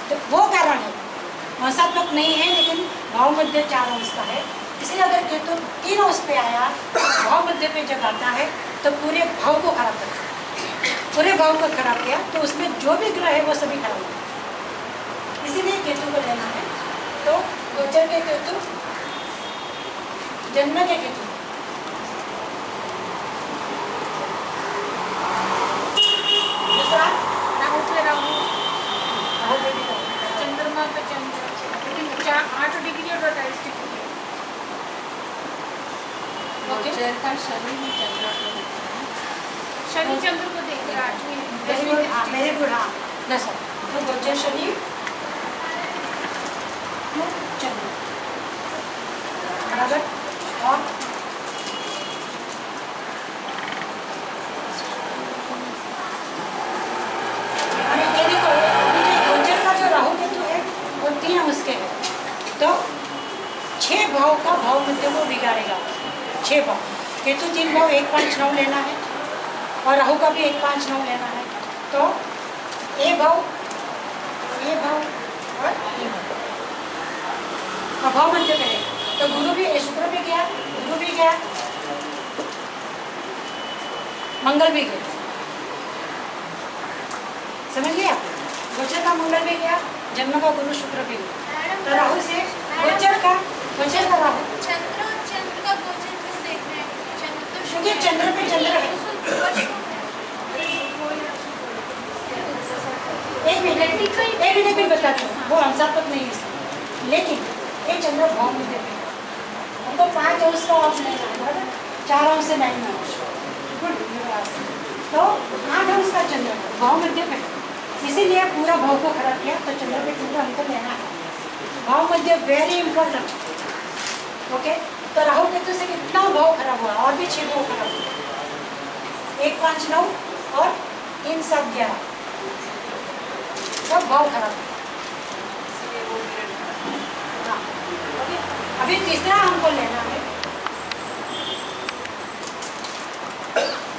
तो वो कारण है भाषात्मक नहीं है लेकिन भाव मध्य चार अंश का है। इसलिए अगर केतु तीन अंश पे आया भाव मध्य पे जब आता है तो पूरे भाव को खराब करता है, पूरे भाव को खराब किया तो उसमें जो भी ग्रह है वो सभी खराब होता है। इसीलिए केतु को लेना है। तो गोचर के केतु, जन्म के केतु, का शनि में चंद्र को देखते हैं, शनि चंद्र को देखते हैं आठवीं मेरे बुढ़ा दस तो बच्चे शनि चंद्र बराबर। और कहने को गोचर का जो राहु केतु है वो तीन उसके है तो छह भाव का भाव मध्य को बिगाड़ेगा। छह भाव केतु तीन भाव एक पाँच नौ लेना है और राहु का भी एक पाँच नौ लेना है। तो ए भाव ए भाव और ए भाव भाव मध्य पे तो गुरु भी शुक्र भी गया, गुरु भी गया, मंगल भी गया, समझ लिया। गोचर का मंगल भी गया, जन्म का गुरु शुक्र भी गया, तो राहु से गोचर का गोचर का राहु चंद्र चंद्र का गोचर क्योंकि चंद्र पे चंद्र है। एक मिनट एक मिनट में बताती हूँ, वो अंशात्मक नहीं है लेकिन ये चंद्र भाव में देते हैं हमको पाँच अंश का अंश नहीं है, चार अंश से नहीं है, तो आठ अंश का चंद्र भाव मध्य पे, इसीलिए पूरा भाव को खराब किया तो चंद्र पे चंद्र हमको लेना है। भाव मध्य वेरी इंपॉर्टेंट। ओके, तो राहु केतु से कितना भाव खराब हुआ और भी छह भाव खराब हुआ, एक पाँच नौ और तीन सात ग्यारह सब भाव खराब हुआ। अभी तीसरा हमको लेना है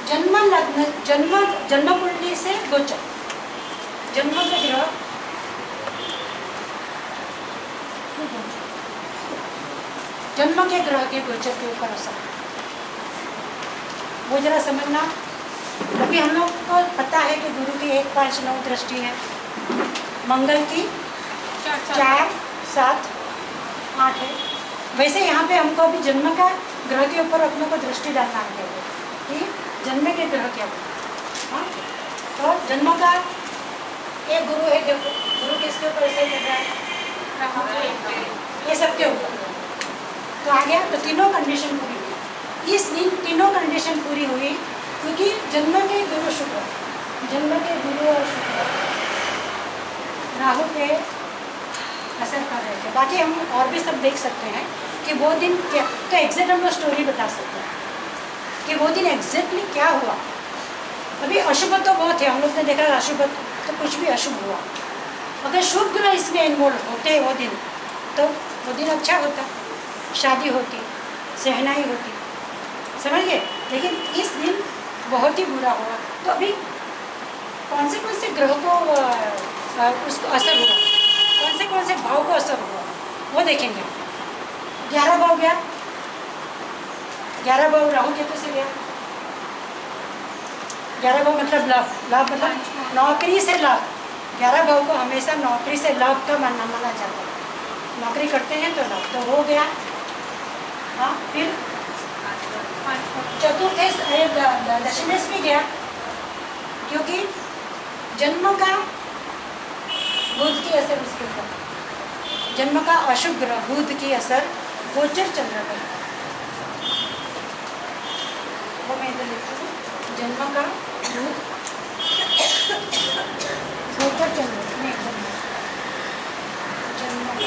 जन्म लग्न जन्म जन्म कुंडली से गोचर, जन्म से ग्रह जन्म के ग्रह के गोचर के ऊपर असर, वो जरा समझना। अभी हम लोग को पता है कि गुरु की एक पाँच नौ दृष्टि है, मंगल की चार सात आठ है, वैसे यहाँ पे हमको अभी जन्म का ग्रह के ऊपर अपने को दृष्टि डालना है कि जन्म के ग्रह क्या है। तो जन्म का एक गुरु है, देखो गुरु किसके ऊपर असर कर रहा है, ये सबके ऊपर तो आ गया। तो तीनों कंडीशन पूरी हुई, इस दिन तीनों कंडीशन पूरी हुई क्योंकि जन्म के गुरु शुक्र, जन्म के गुरु और शुक्र राहु पे असर कर रहे थे। बाकी हम और भी सब देख सकते हैं कि वो दिन क्या, तो एग्जैक्ट हम लोग स्टोरी बता सकते हैं कि वो दिन एग्जैक्टली क्या हुआ। अभी अशुभ तो बहुत है, हम लोग ने देखा अशुभ तो कुछ भी अशुभ हुआ, अगर शुभ ग्रह इसमें इन्वॉल्व होते वो दिन तो वो दिन अच्छा होता, शादी होती, सहनाई होती, समझिए। लेकिन इस दिन बहुत ही बुरा हुआ, तो अभी कौन से कौन से ग्रह को उसको असर हुआ, कौन से कौन से भाव को असर हुआ वो देखेंगे। ग्यारह भाव गया, ग्यारह भाव राहु केतु से गया, ग्यारह भाव मतलब लाभ, लाभ मतलब नौकरी से लाभ। ग्यारह भाव को हमेशा नौकरी से लाभ का मानना माना जाता है, नौकरी करते हैं तो लाभ तो हो गया। हाँ, फिर चतुर्थ दशमेश भी गया क्योंकि जन्म का बुध की असर उसके ऊपर, जन्म का अशुभ ग्रह बुध की असर गोचर चंद्र पर, वो मैं इधर लिखती हूँ जन्म का बुध गोचर चंद्र में जन्म का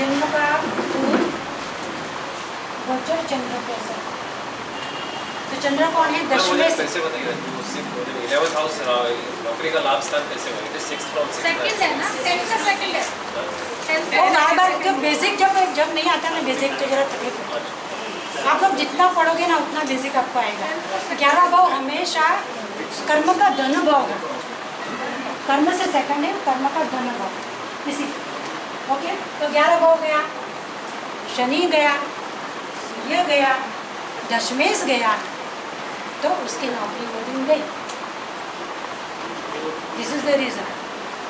जन्म का गोचर चंद्र पे असर। तो चंद्र कौन है, दशमेश कैसे बनेगा, ग्यारहवें हाउस नौकरी का लाभ स्थान कैसे बनेगा, सिक्स्थ फ्रॉम सेकंड है ना, टेंथ से सेकंड है वो बार बार जब बेसिक जब जब नहीं आता ना बेसिक तो जरा तकलीफ होती है। आप लोग जितना पढ़ोगे ना उतना बेसिक आपको आएगा। ग्यारह भाव हमेशा कर्म का धन भोग, कर्म से सेकंड है कर्म का धन भोग। इसी ओके, तो ग्यारह भोग गया, शनि गया, सूर्य गया, दशमेश गया, तो उसके नाम की वोटिंग गई। This is the reason.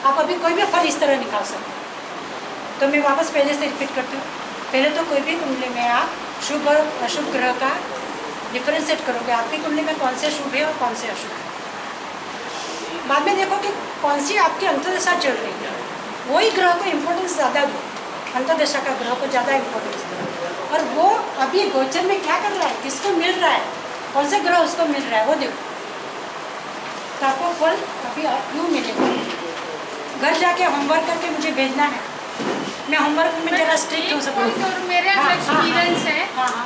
आप अभी कोई भी फल इस तरह निकाल सकते हैं। तो मैं वापस पहले से रिपीट करती हूँ। पहले तो कोई भी कुंडली में आप शुभ और अशुभ ग्रह का डिफ्रेंशिएट करोगे, आपकी कुंडली में कौन से शुभ है और कौन से अशुभ है। बाद में देखो कि कौन सी आपकी अंतर्दशा चल रही है, वही ग्रह को इम्पोर्टेंस ज़्यादा दो, अंतर्दशा का ग्रह को ज़्यादा इम्पोर्टेंस दो। और वो अभी गोचर में क्या कर रहा है, किसको मिल रहा है, कौन सा ग्रह उसको मिल रहा है, वो देखो। तो आपको फल अभी यूँ मिलेगा। घर जाके होमवर्क करके मुझे भेजना है। मैं होमवर्क में जरा स्ट्रिक्ट हो सकूँ। मेरा एक्सपीरियंस है,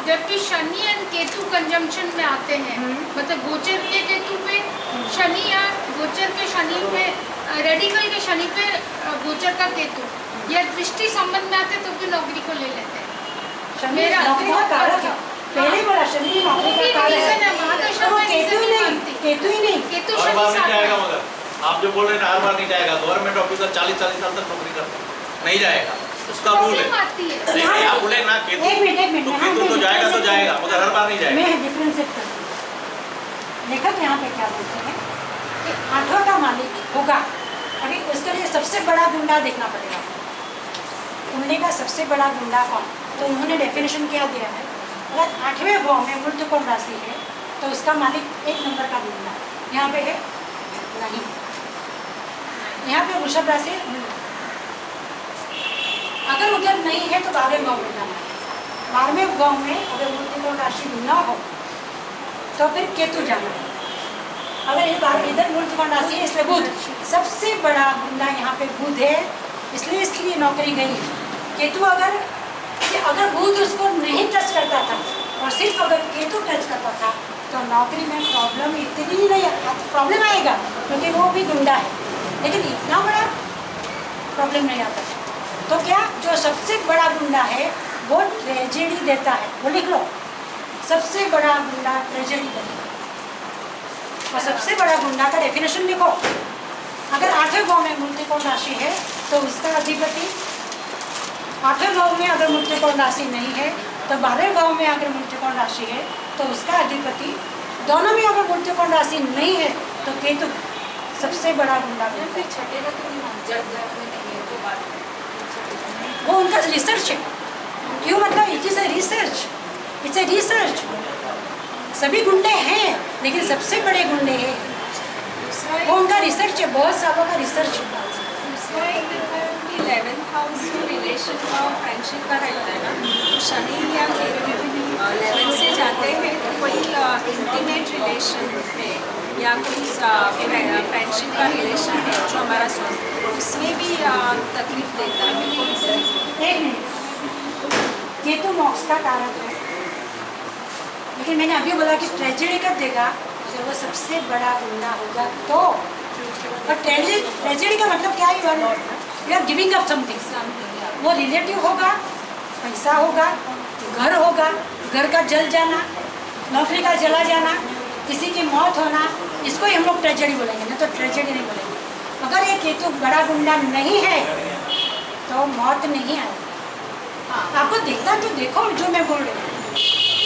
जबकि शनि एंड केतु कंजम्पशन में आते हैं, मतलब गोचर के केतु पे शनि या गोचर के शनि पे रेडिकल के शनि पे गोचर का केतु, या दृष्टि संबंध में आते तो भी नौकरी को ले लेते हैं। शनि नौकरी का कारक है, पहले बड़ा शनि नौकरी का कारक है, महादशा में केतु ही नहीं, केतु ही नहीं, केतु शनि। आप जो बोल रहे हैं हर बार नहीं जाएगा, गवर्नमेंट ऑफिसर चालीस चालीस साल तक नौकरी करता है, नहीं जाएगा, उसका रूल है। नहीं आप बोले ना केतु, तो केतु तो जाएगा तो जाएगा, मगर हर बार नहीं जाएगा। मैं डिफरेंशिएट करती हूं। लेखक यहाँ पे क्या बोलते हैं कि आठों का मालिक होगा, अभी उसके लिए सबसे बड़ा गुंडा देखना पड़ेगा, उन्होंने का सबसे बड़ा गुंडा कौन। तो उन्होंने डेफिनेशन क्या दिया है, अगर आठवें भाव में मृत्युकोण राशि है तो उसका मालिक एक नंबर का गुंडा यहाँ पे है नहीं। यहाँ पे वृषभ राशि अगर उधर नहीं है तो बारहवें भाव में जाना है, बारहवें भाव में अगर मूर्तिकोण राशि न हो तो फिर केतु जाना है। अगर ये बार इधर मूर्तिकोण राशि है, इसलिए बुध सबसे बड़ा गुंडा यहाँ पे बुध है, इसलिए इसलिए नौकरी गई है। केतु अगर अगर बुध उसको नहीं टच करता था और सिर्फ अगर केतु टच करता था तो नौकरी में प्रॉब्लम इतनी नहीं, प्रॉब्लम आएगा क्योंकि वो भी गुंडा है, लेकिन इतना बड़ा प्रॉब्लम नहीं आता। तो क्या जो सबसे बड़ा गुंडा है वो ट्रेजेडी देता है, वो लिख लो, सबसे बड़ा गुंडा ट्रेजेडी देता है। और सबसे बड़ा गुंडा का डेफिनेशन लिखो। अगर आठवें भाव में मूर्तिकोण राशि है तो उसका अधिपति, आठवें भाव में अगर मूर्तिकोण राशि नहीं है तो बारहवें भाव में अगर मूर्तिकोण राशि है तो उसका अधिपति, दोनों में अगर मूर्तिकोण राशि नहीं है तो केतु सबसे बड़ा गुंडा। फिर छठे का तो वो उनका रिसर्च है, क्यों मतलब it is a research, it's a research. सभी गुंडे हैं लेकिन सबसे बड़े गुंडे हैं, वो उनका रिसर्च है, बहुत सालों का रिसर्च है। इलेवेंथ हाउस रिलेशन का फ्रेंडशिप का रहता है ना, शनि या इलेवेंथ से जाते हैं तो कोई इंटीमेट रिलेशन है या कोई फ्रेंडशिप का रिलेशन है जो हमारा उसमें भी तकलीफ देता है। ये तो मोक्ष का कारक है, लेकिन मैंने अभी बोला कि ट्रेजेडी कब देगा जब वो सबसे बड़ा गुंडा होगा। तो ट्रेजेडी का मतलब क्या है, we are giving up something. वो रिलेटिव होगा, पैसा होगा, घर होगा, घर का जल जाना, नौकरी का जला जाना, किसी की मौत होना, इसको हम लोग ट्रेजेडी बोलेंगे, नहीं तो ट्रेजेडी नहीं बोलेंगे। अगर ये केतु बड़ा गुंडा नहीं है तो मौत नहीं आएगी। आपको देखता तो देखो जो मैं बोल रही हूँ,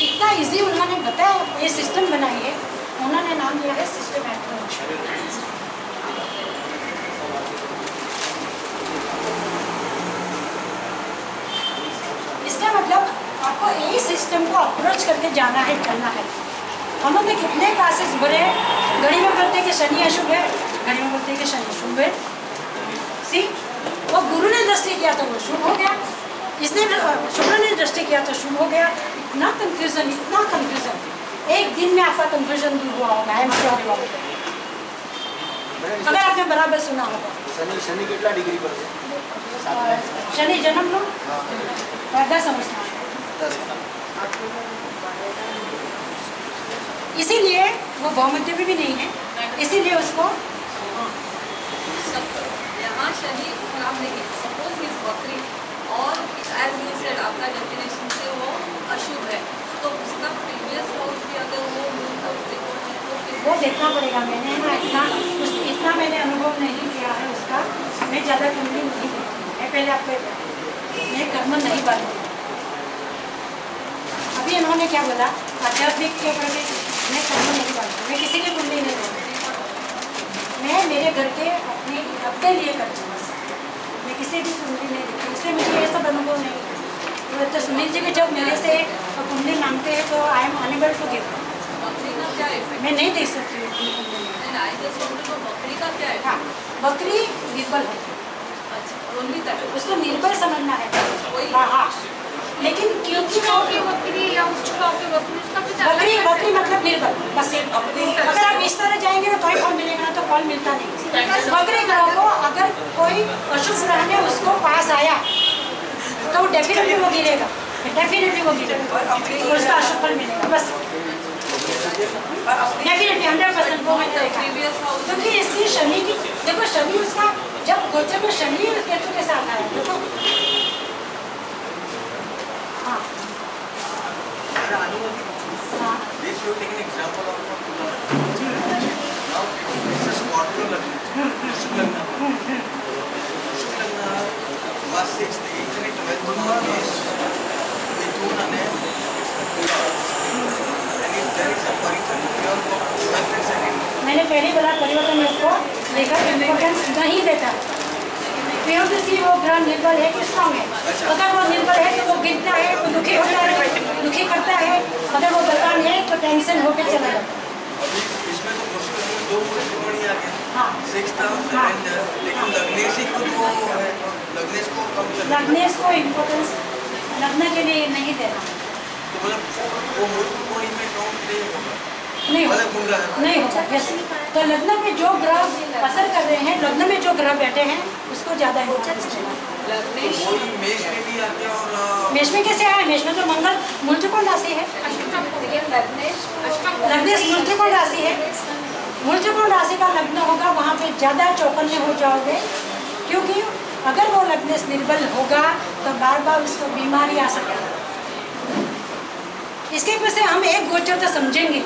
इतना इजी उन्होंने बताया, ये सिस्टम बनाई है, उन्होंने नाम दिया है सिस्टम एप्रोच। इसका मतलब आपको यही सिस्टम को अप्रोच करके जाना है, करना है। हम लोग ने कितने क्लासेस भरे, घड़ी में बोलते कि शनि अशुभ है, घड़ी में बोलते कि शनि शुभ है। सी, वो गुरु ने दृष्टि किया तो वो शुभ हो गया, इसने शुक्र ने दृष्टि किया तो शुभ हो गया। इतना कंफ्यूजन, इतना कंफ्यूजन, एक दिन में आपका कंफ्यूजन दूर हुआ होगा। अगर आपने बराबर सुना होगा शनि कितना डिग्री पर है, शनि जन्म लो दस समझना, इसीलिए वो बहुमत में भी नहीं है, इसीलिए उसको यहाँ शनि बकरी और आपका डेफिनेशन से वो अशुभ है, तो उसका प्रीवियस हाउस भी अगर वो वो देखना पड़ेगा। मैंने ना इतना इतना मैंने अनुभव नहीं किया है उसका, मैं ज़्यादा गंभीर नहीं मैं पहले आपको मैं कर्म नहीं बांधू। अभी इन्होंने क्या बोला आध्यात्मिक के ऊपर में मैं कर्म नहीं बांधू, मैं किसी के कुंडली नहीं बांधू, मैं मेरे घर के अपने अपने लिए करती हूँ, मैं किसी भी कुंडली नहीं देती, इसलिए मुझे ये सब अनुभव नहीं। तो सुनील जी भी जब मेरे से कुंडली मांगते हैं तो I am unable to give, मैं नहीं दे सकती हूँ। बकरी का क्या है? हाँ, बकरी निर्बल होती है, उसको निर्बल समझना है। हाँ, लेकिन क्योंकि बकरी या बकरी बकरी मतलब निर्बल, बस अगर आप इस तरह जाएंगे तो कोई फल मिलेगा तो फल मिलता नहीं। बकरी ग्रह को अगर कोई पशु ग्रह में उसको पास आया तो डेफिनेटली वो गिरेगा, डेफिनेटली वो गिरेगा और उसका अशुभ फल मिलेगा, बस डेफिनेटली हंड्रेड परसेंट वो मिल जाएगा। क्योंकि इसकी शनि की देखो शनि उसका जब गोचर में शनि केतु के साथ आया देखो, हाँ मैंने पहली बार परिवर्तन में उसको लेकर इम्पोर्टेंस नहीं देता। क्योंकि वो ग्रह निर्बल है कि स्ट्रांग है, अगर वो निर्बल है तो वो गिरता है, वो दुखी होता है, दुखी करता है, अगर वो बलवान है तो टेंशन होकर चला जाता है। हाँ लग्नेश को इम्पोर्टेंस लग्न के लिए नहीं देना, नहीं नहीं होता वैसे। तो लग्न में जो ग्रह असर कर रहे हैं, लग्न में जो ग्रह बैठे हैं उसको ज़्यादा इम्पोर्टेंस देना। मेष में कैसे आया? मेष में तो मंगल मूर्तिकोण राशि है, लग्नेश मूर्तिकोण राशि है, मूर्तिकोण राशि का लग्न होगा वहाँ पे ज़्यादा चौकन्ने हो जाओगे। क्योंकि अगर वो लग्नेश निर्बल होगा तो बार बार उसको बीमारी आ सकेगी। इसके वजह से हम एक गोचर तो समझेंगे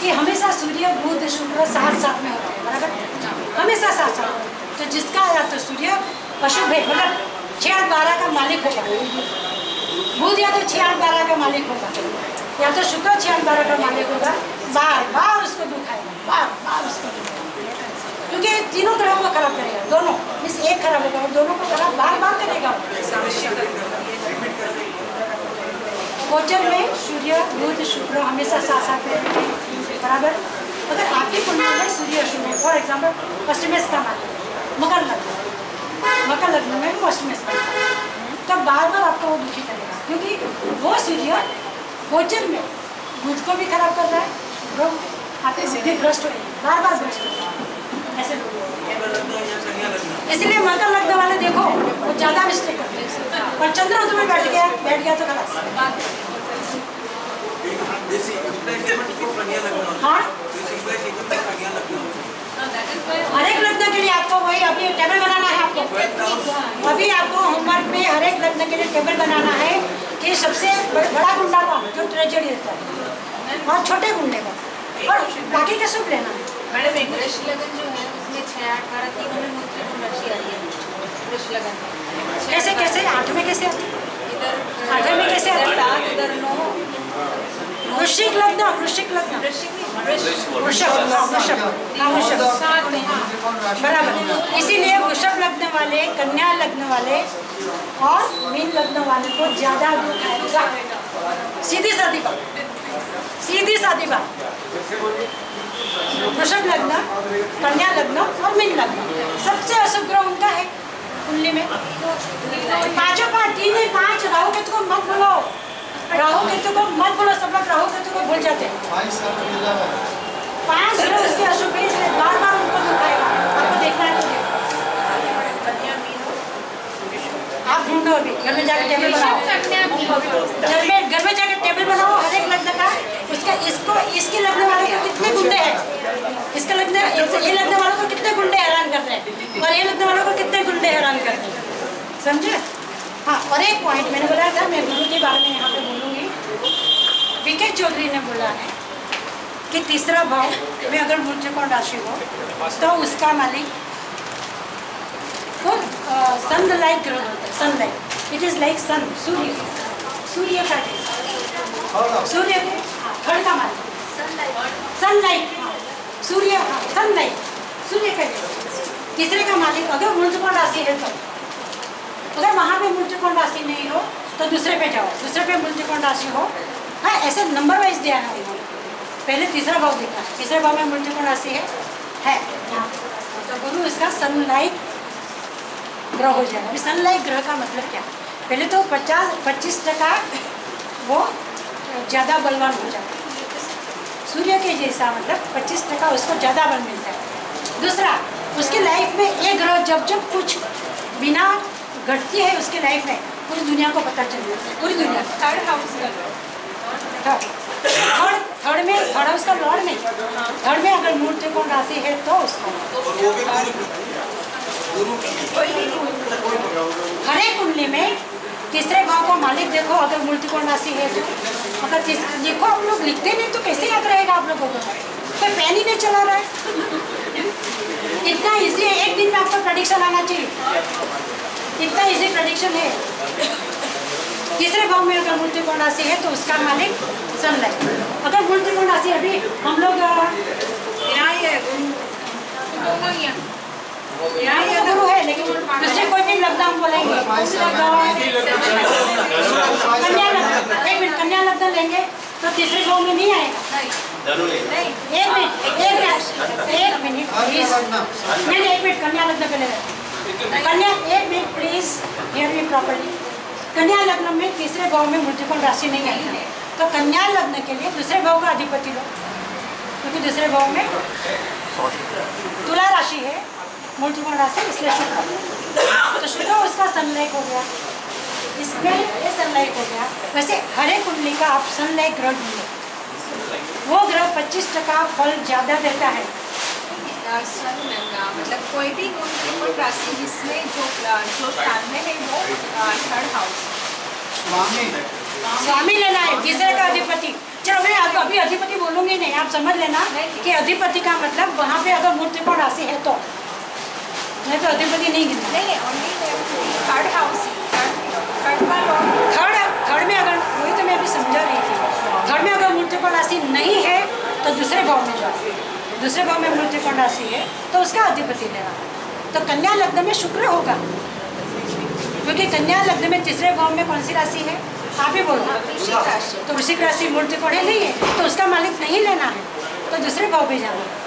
कि हमेशा सूर्य बुध शुक्र साथ साथ में होता है, बराबर हमेशा साथ साथ। तो जिसका आया तो सूर्य पशु भेद मतलब छः आठ बारह का मालिक होगा, बुध या तो छः आठ बारह का मालिक होगा या तो शुक्र छः आठ बारह का मालिक होगा, बार बार उसको दुखाएगा, बार बार उसको दुखाएगा। क्योंकि तीनों ग्रहों को खराब करेगा, दोनों इस एक खराब होगा और दोनों को खराब बार बार करेगा। गोचर में सूर्य बुध शुक्र हमेशा साथ साथ में, बराबर। अगर आपकी कुंडली में सूर्य अश्विन में फॉर एग्जाम्पल पश्चिमेश का मान मकर लग्न मकर लग्न में पश्चिमेश का तब बार बार आपको वो दुखी करेगा। क्योंकि वो सूर्य गोचर में बुध को भी खराब कर रहा है, वो आपकी बुद्धि भ्रष्ट हो रही है, बार बार भ्रष्ट हो रही है, ऐसे लोग। इसलिए मकर लग्न वाले देखो वो ज़्यादा मिस्टेक करते हैं, पर चंद्र तुम्हें बैठ गया बैठ गया तो खराब। हाँ हर एक लग्न के लिए आपको वही अभी टेबल बनाना है, आपको अभी आपको होमवर्क में हर एक लग्न के लिए टेबल बनाना है कि सबसे बड़ा गुंडा का जो ट्रेजरी होता है और छोटे गुंडे का और बाकी का सब लेना है। मैडम एक वृक्ष लगन जो है उसमें छः आठ बारह तीनों में मूत्र राशि आ रही है, वृक्ष लगन कैसे कैसे आठ में कैसे आती है, आठ में कैसे आती है, सात इधर नौ वृश्चिक लग्न वृश्चिक लग्न बराबर। इसीलिए वृषभ लग्न वाले कन्या लग्न वाले और मीन लग्न वाले को ज्यादा दुख आएगा, सीधी सादी बात सीधी सादी बात। वृषभ लग्न कन्या लग्न और मीन लग्न सबसे अशुभ ग्रह उनका है कुंडली में, पाँचों पाँच तीन पाँच राहु केतु को मत बोलो, राहु केतु को मत बोलो, सब लोग राहु केतु को भूल जाते हैं। पाँच ग्रह उसके अशुभ है, इसलिए बार बार उनको दुखाएगा, आपको देखना चाहिए। आप ढूंढो अभी घर में जाकर टेबल बनाओ, घर में घर में जाकर टेबल बनाओ हर एक लग्न का, उसका इसको इसके लग्न वालों को कितने गुंडे हैं, इसका लग्न ये लग्न वालों को कितने गुंडे हैरान करते हैं और ये लग्न वालों को कितने गुंडे हैरान करते हैं, समझे। हाँ और एक पॉइंट मैंने बोला था, मैं गुरु के बारे में यहाँ पे बोलूँगी। वी के चौधरी ने बोला है कि तीसरा भाव में अगर मुंजकोण राशि हो तो उसका मालिक वो सन लाइक ग्रह होता है। Sun like it is like sun, सूर्य सूर्य का सूर्य घर का मालिक सन लाइक सूर्य सन लाइक सूर्य का तीसरे का मालिक अगर मुंजकोण राशि है तो। अगर वहाँ पे मुंजकोण राशि नहीं हो तो दूसरे पे जाओ, दूसरे पे मुंजकोण राशि हो। हाँ, ऐसे नंबर वाइज दिया है, पहले तीसरा भाव देखा, तीसरे भाव में मुंजकोण राशि है है तो गुरु इसका सनलाइट ग्रह हो जाएगा। अभी सनलाइट ग्रह का मतलब क्या? पहले तो पचास पच्चीस टका वो ज़्यादा बलवान हो जाता है सूर्य के जैसा, मतलब पच्चीस टका उसको ज़्यादा बल मिलता है। दूसरा, उसकी लाइफ में एक ग्रह जब जब कुछ बिना घटती है उसकी लाइफ में, पूरी दुनिया को पता चल जाता है, पूरी दुनिया। थर्ड हाउस का लॉर्ड, थर्ड थर्ड में थर्ड हाउस का लॉर्ड नहीं, थर्ड में अगर मुंजकोण राशि है तो उसको हर एक कुंडली में तीसरे भाव को मालिक देखो। अगर मुंजकोण राशि है तो अगर देखो, आप लोग लिखते नहीं तो कैसे याद रहेगा आप लोगों को? कोई पेन ही नहीं चला रहा है, इतना ईजी है। एक दिन में आपको प्रेडिक्शन आना चाहिए, इतना इजी प्रेडिक्शन है। तीसरे भाव में अगर मुंजकोण राशि है तो उसका मालिक सन लाइक। अगर मुंजकोण राशि, अभी हम लोग गुरु है लेकिन दूसरे कोई भी लग्न बोलेंगे, कन्या लग्न, एक मिनट कन्या लग्न लेंगे तो तीसरे भाव में नहीं आएगा। एक मिनट एक मिनट एक मिनट मैंने एक मिनट कन्या लग्न पे ले कन्या, एक minute please hear me properly. कन्या लग्न में तीसरे भाव में मुंजकोण राशि नहीं आई है तो कन्या लग्न के लिए दूसरे भाव का अधिपति लो, क्योंकि दूसरे भाव में तुला राशि है मुंजकोण राशि, इसलिए शुक्र। तो शुक्र उसका सनलाइक हो गया, इसमें ये सनलाइक हो गया। वैसे हर एक कुंडली का आप सनलाइक ग्रह ढूंढे, वो ग्रह पच्चीस टका फल ज़्यादा देता है। मतलब कोई भी मुंजकोण राशि जिसमें जो जो सामने है वो थर्ड हाउस स्वामी स्वामी लेना है, तीसरे का अधिपति। चलो मैं आपको अभी अधिपति बोलूँगी नहीं, आप समझ लेना कि अधिपति का मतलब वहाँ पे अगर मुंजकोण राशि है तो, नहीं तो अधिपति नहीं गिनता। नहीं, only third house, third third में अगर, वही तो मैं अभी समझा रही थी, थर्ड में अगर मुंजकोण राशि नहीं है तो दूसरे भाव में जाओ, दूसरे भाव में मुंजकोण राशि है तो उसका अधिपति लेना। तो कन्या लग्न में शुक्र होगा, क्योंकि कन्या लग्न में तीसरे भाव में कौन सी राशि है आप ही बोलो, वृश्चिक राशि। तो वृश्चिक राशि मुंजकोण नहीं है तो उसका मालिक नहीं लेना है, तो दूसरे भाव पे जाना है।